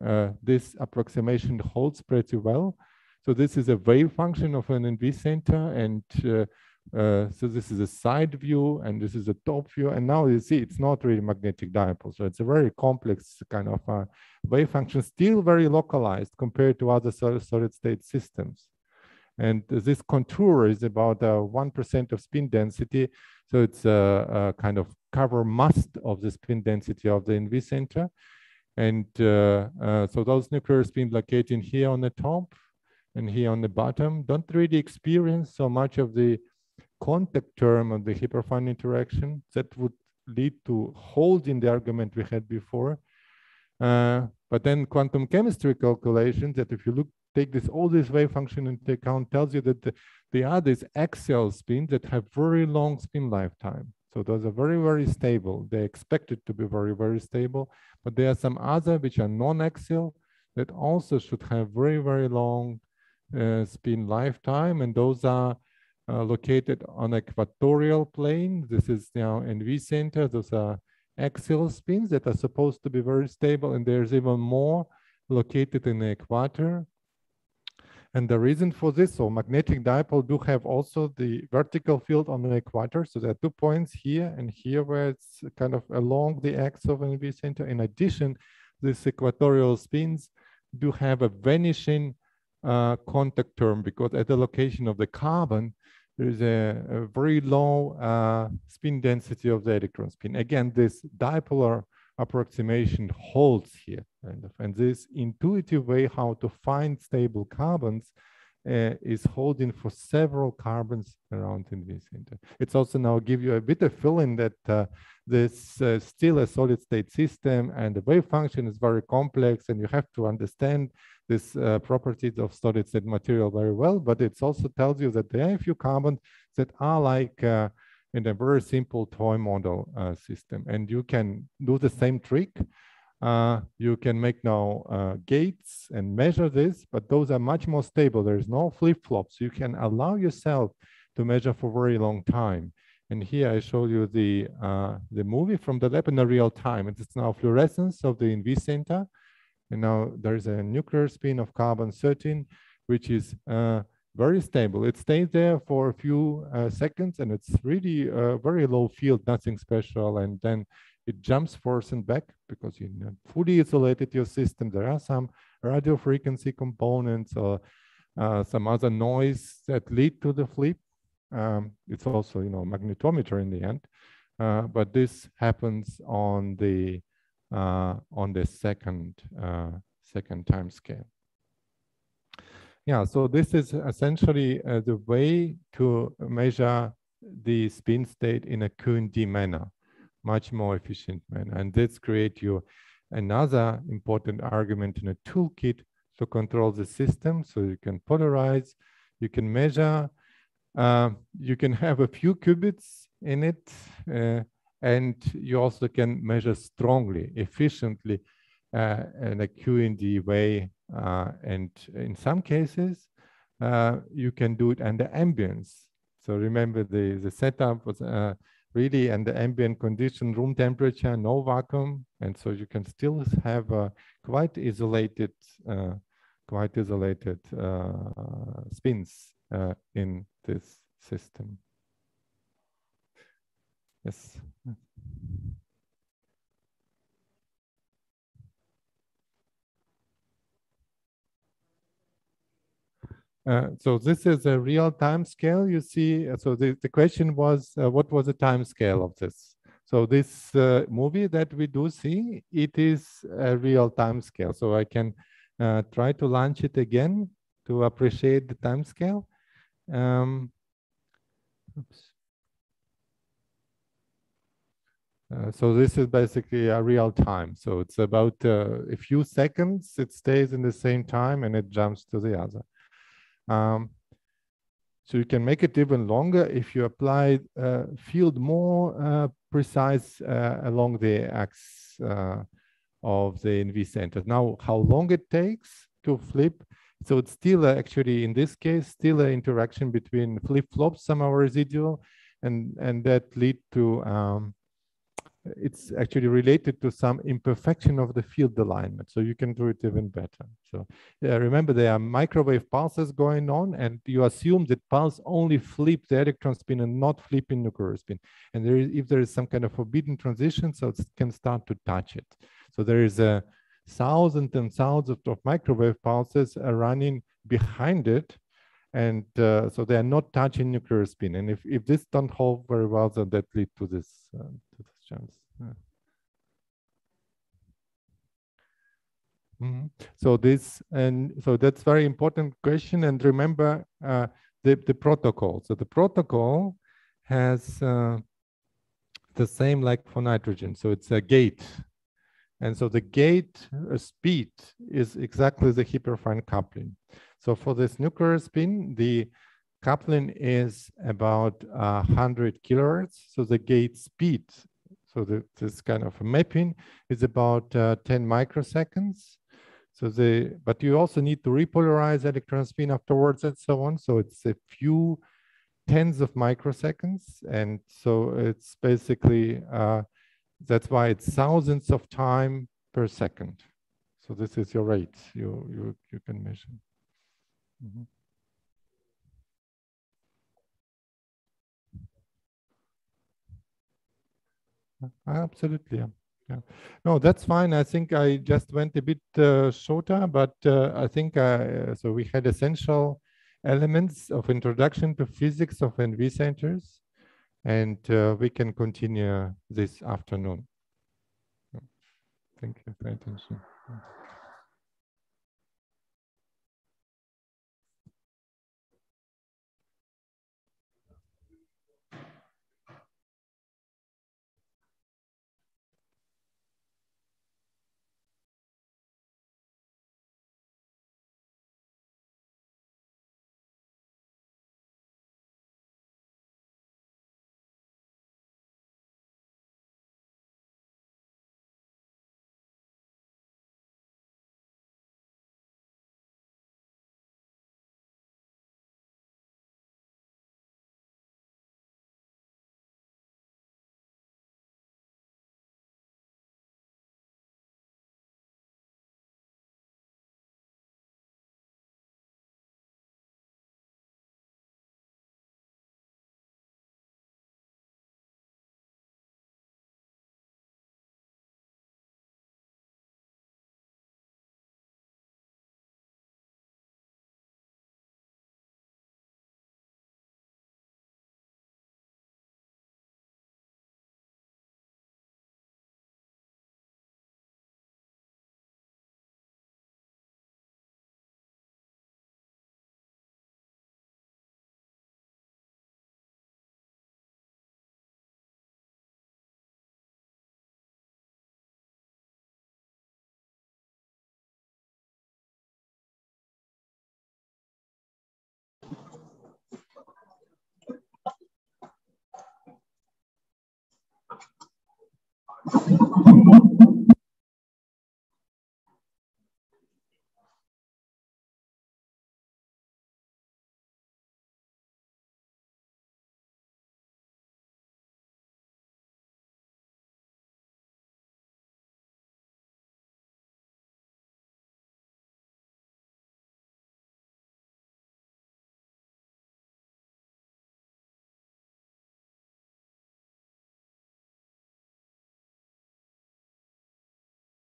Uh, this approximation holds pretty well. So this is a wave function of an N V center. And uh, uh, so this is a side view and this is a top view. And now you see it's not really magnetic dipole. So it's a very complex kind of uh, wave function, still very localized compared to other solid state systems. And this contour is about one percent uh, of spin density. So it's a, a kind of cover mass of the spin density of the N V center. And uh, uh, so those nuclear spins located here on the top and here on the bottom don't really experience so much of the contact term of the hyperfine interaction that would lead to holding the argument we had before. Uh, but then quantum chemistry calculations that if you look, take this all this wave function into account tells you that the, they are these axial spins that have very long spin lifetime. So those are very, very stable. They're expected to be very, very stable. But there are some other which are non-axial that also should have very, very long uh, spin lifetime. And those are uh, located on equatorial plane. This is now N V center. Those are axial spins that are supposed to be very stable. And there's even more located in the equator. And the reason for this, so magnetic dipole do have also the vertical field on the equator. So there are two points here and here where it's kind of along the axis of N V center. In addition, these equatorial spins do have a vanishing uh, contact term because at the location of the carbon, there is a, a very low uh, spin density of the electron spin. Again, this dipolar approximation holds here, kind of, and this intuitive way how to find stable carbons uh, is holding for several carbons around N V center. It's also now give you a bit of feeling that uh, this uh, still a solid state system and the wave function is very complex and you have to understand this uh, properties of solid state material very well, but it also tells you that there are a few carbons that are like uh, in a very simple toy model uh, system. And you can do the same trick. Uh, you can make now uh, gates and measure this, but those are much more stable. There's no flip-flops. You can allow yourself to measure for a very long time. And here I show you the, uh, the movie from the lab in the real time. It's now fluorescence of the N V center. And now there's a nuclear spin of carbon thirteen, which is uh, very stable. It stays there for a few uh, seconds, and it's really uh, very low field, nothing special. And then it jumps forth and back because you fully isolated your system. There are some radio frequency components or uh, some other noise that lead to the flip. Um, it's also, you know, magnetometer in the end, uh, but this happens on the uh, on the second uh, second time scale. Yeah, so this is essentially uh, the way to measure the spin state in a Q N D manner, much more efficient manner. And this creates you another important argument in a toolkit to control the system. So you can polarize, you can measure, uh, you can have a few qubits in it, uh, and you also can measure strongly, efficiently uh, in a Q N D way. Uh, and in some cases, uh, you can do it under ambience. So remember, the, the setup was uh, really under ambient condition, room temperature, no vacuum. And so you can still have a quite isolated, uh, quite isolated uh, spins uh, in this system. Yes. Uh, so this is a real time scale, you see. So the, the question was, uh, what was the time scale of this? So this uh, movie that we do see, it is a real time scale. So I can uh, try to launch it again to appreciate the time scale. Um, oops. Uh, so this is basically a real time. So it's about uh, a few seconds, it stays in the same time and it jumps to the other. Um, so you can make it even longer if you apply uh, field more uh, precise uh, along the axis uh, of the N V center. Now, how long it takes to flip? So it's still uh, actually in this case still an interaction between flip-flops, somehow residual, and and that lead to um, it's actually related to some imperfection of the field alignment. So you can do it even better. So uh, remember, there are microwave pulses going on, and you assume that pulse only flip the electron spin and not flip in nuclear spin. And there is, if there is some kind of forbidden transition, so it can start to touch it. So there is a thousands and thousands of microwave pulses are running behind it. And uh, so they are not touching nuclear spin. And if, if this don't hold very well, then that lead to this, uh, to this chance. Yeah. Mm-hmm. So this, and so that's very important question. And remember uh, the, the protocol. So the protocol has uh, the same like for nitrogen. So it's a gate. And so the gate uh, speed is exactly the hyperfine coupling. So for this nuclear spin, the coupling is about uh, one hundred kilohertz. So the gate speed, so the, this kind of mapping is about uh, ten microseconds. So the, but you also need to repolarize electron spin afterwards and so on. So it's a few tens of microseconds. And so it's basically, uh, that's why it's thousands of time per second. So this is your rate you, you, you can measure. Mm-hmm. Absolutely, yeah. Yeah. No, that's fine. I think I just went a bit uh, shorter, but uh, I think uh, so. We had essential elements of introduction to physics of N V centers, and uh, we can continue this afternoon. Thank you for your attention.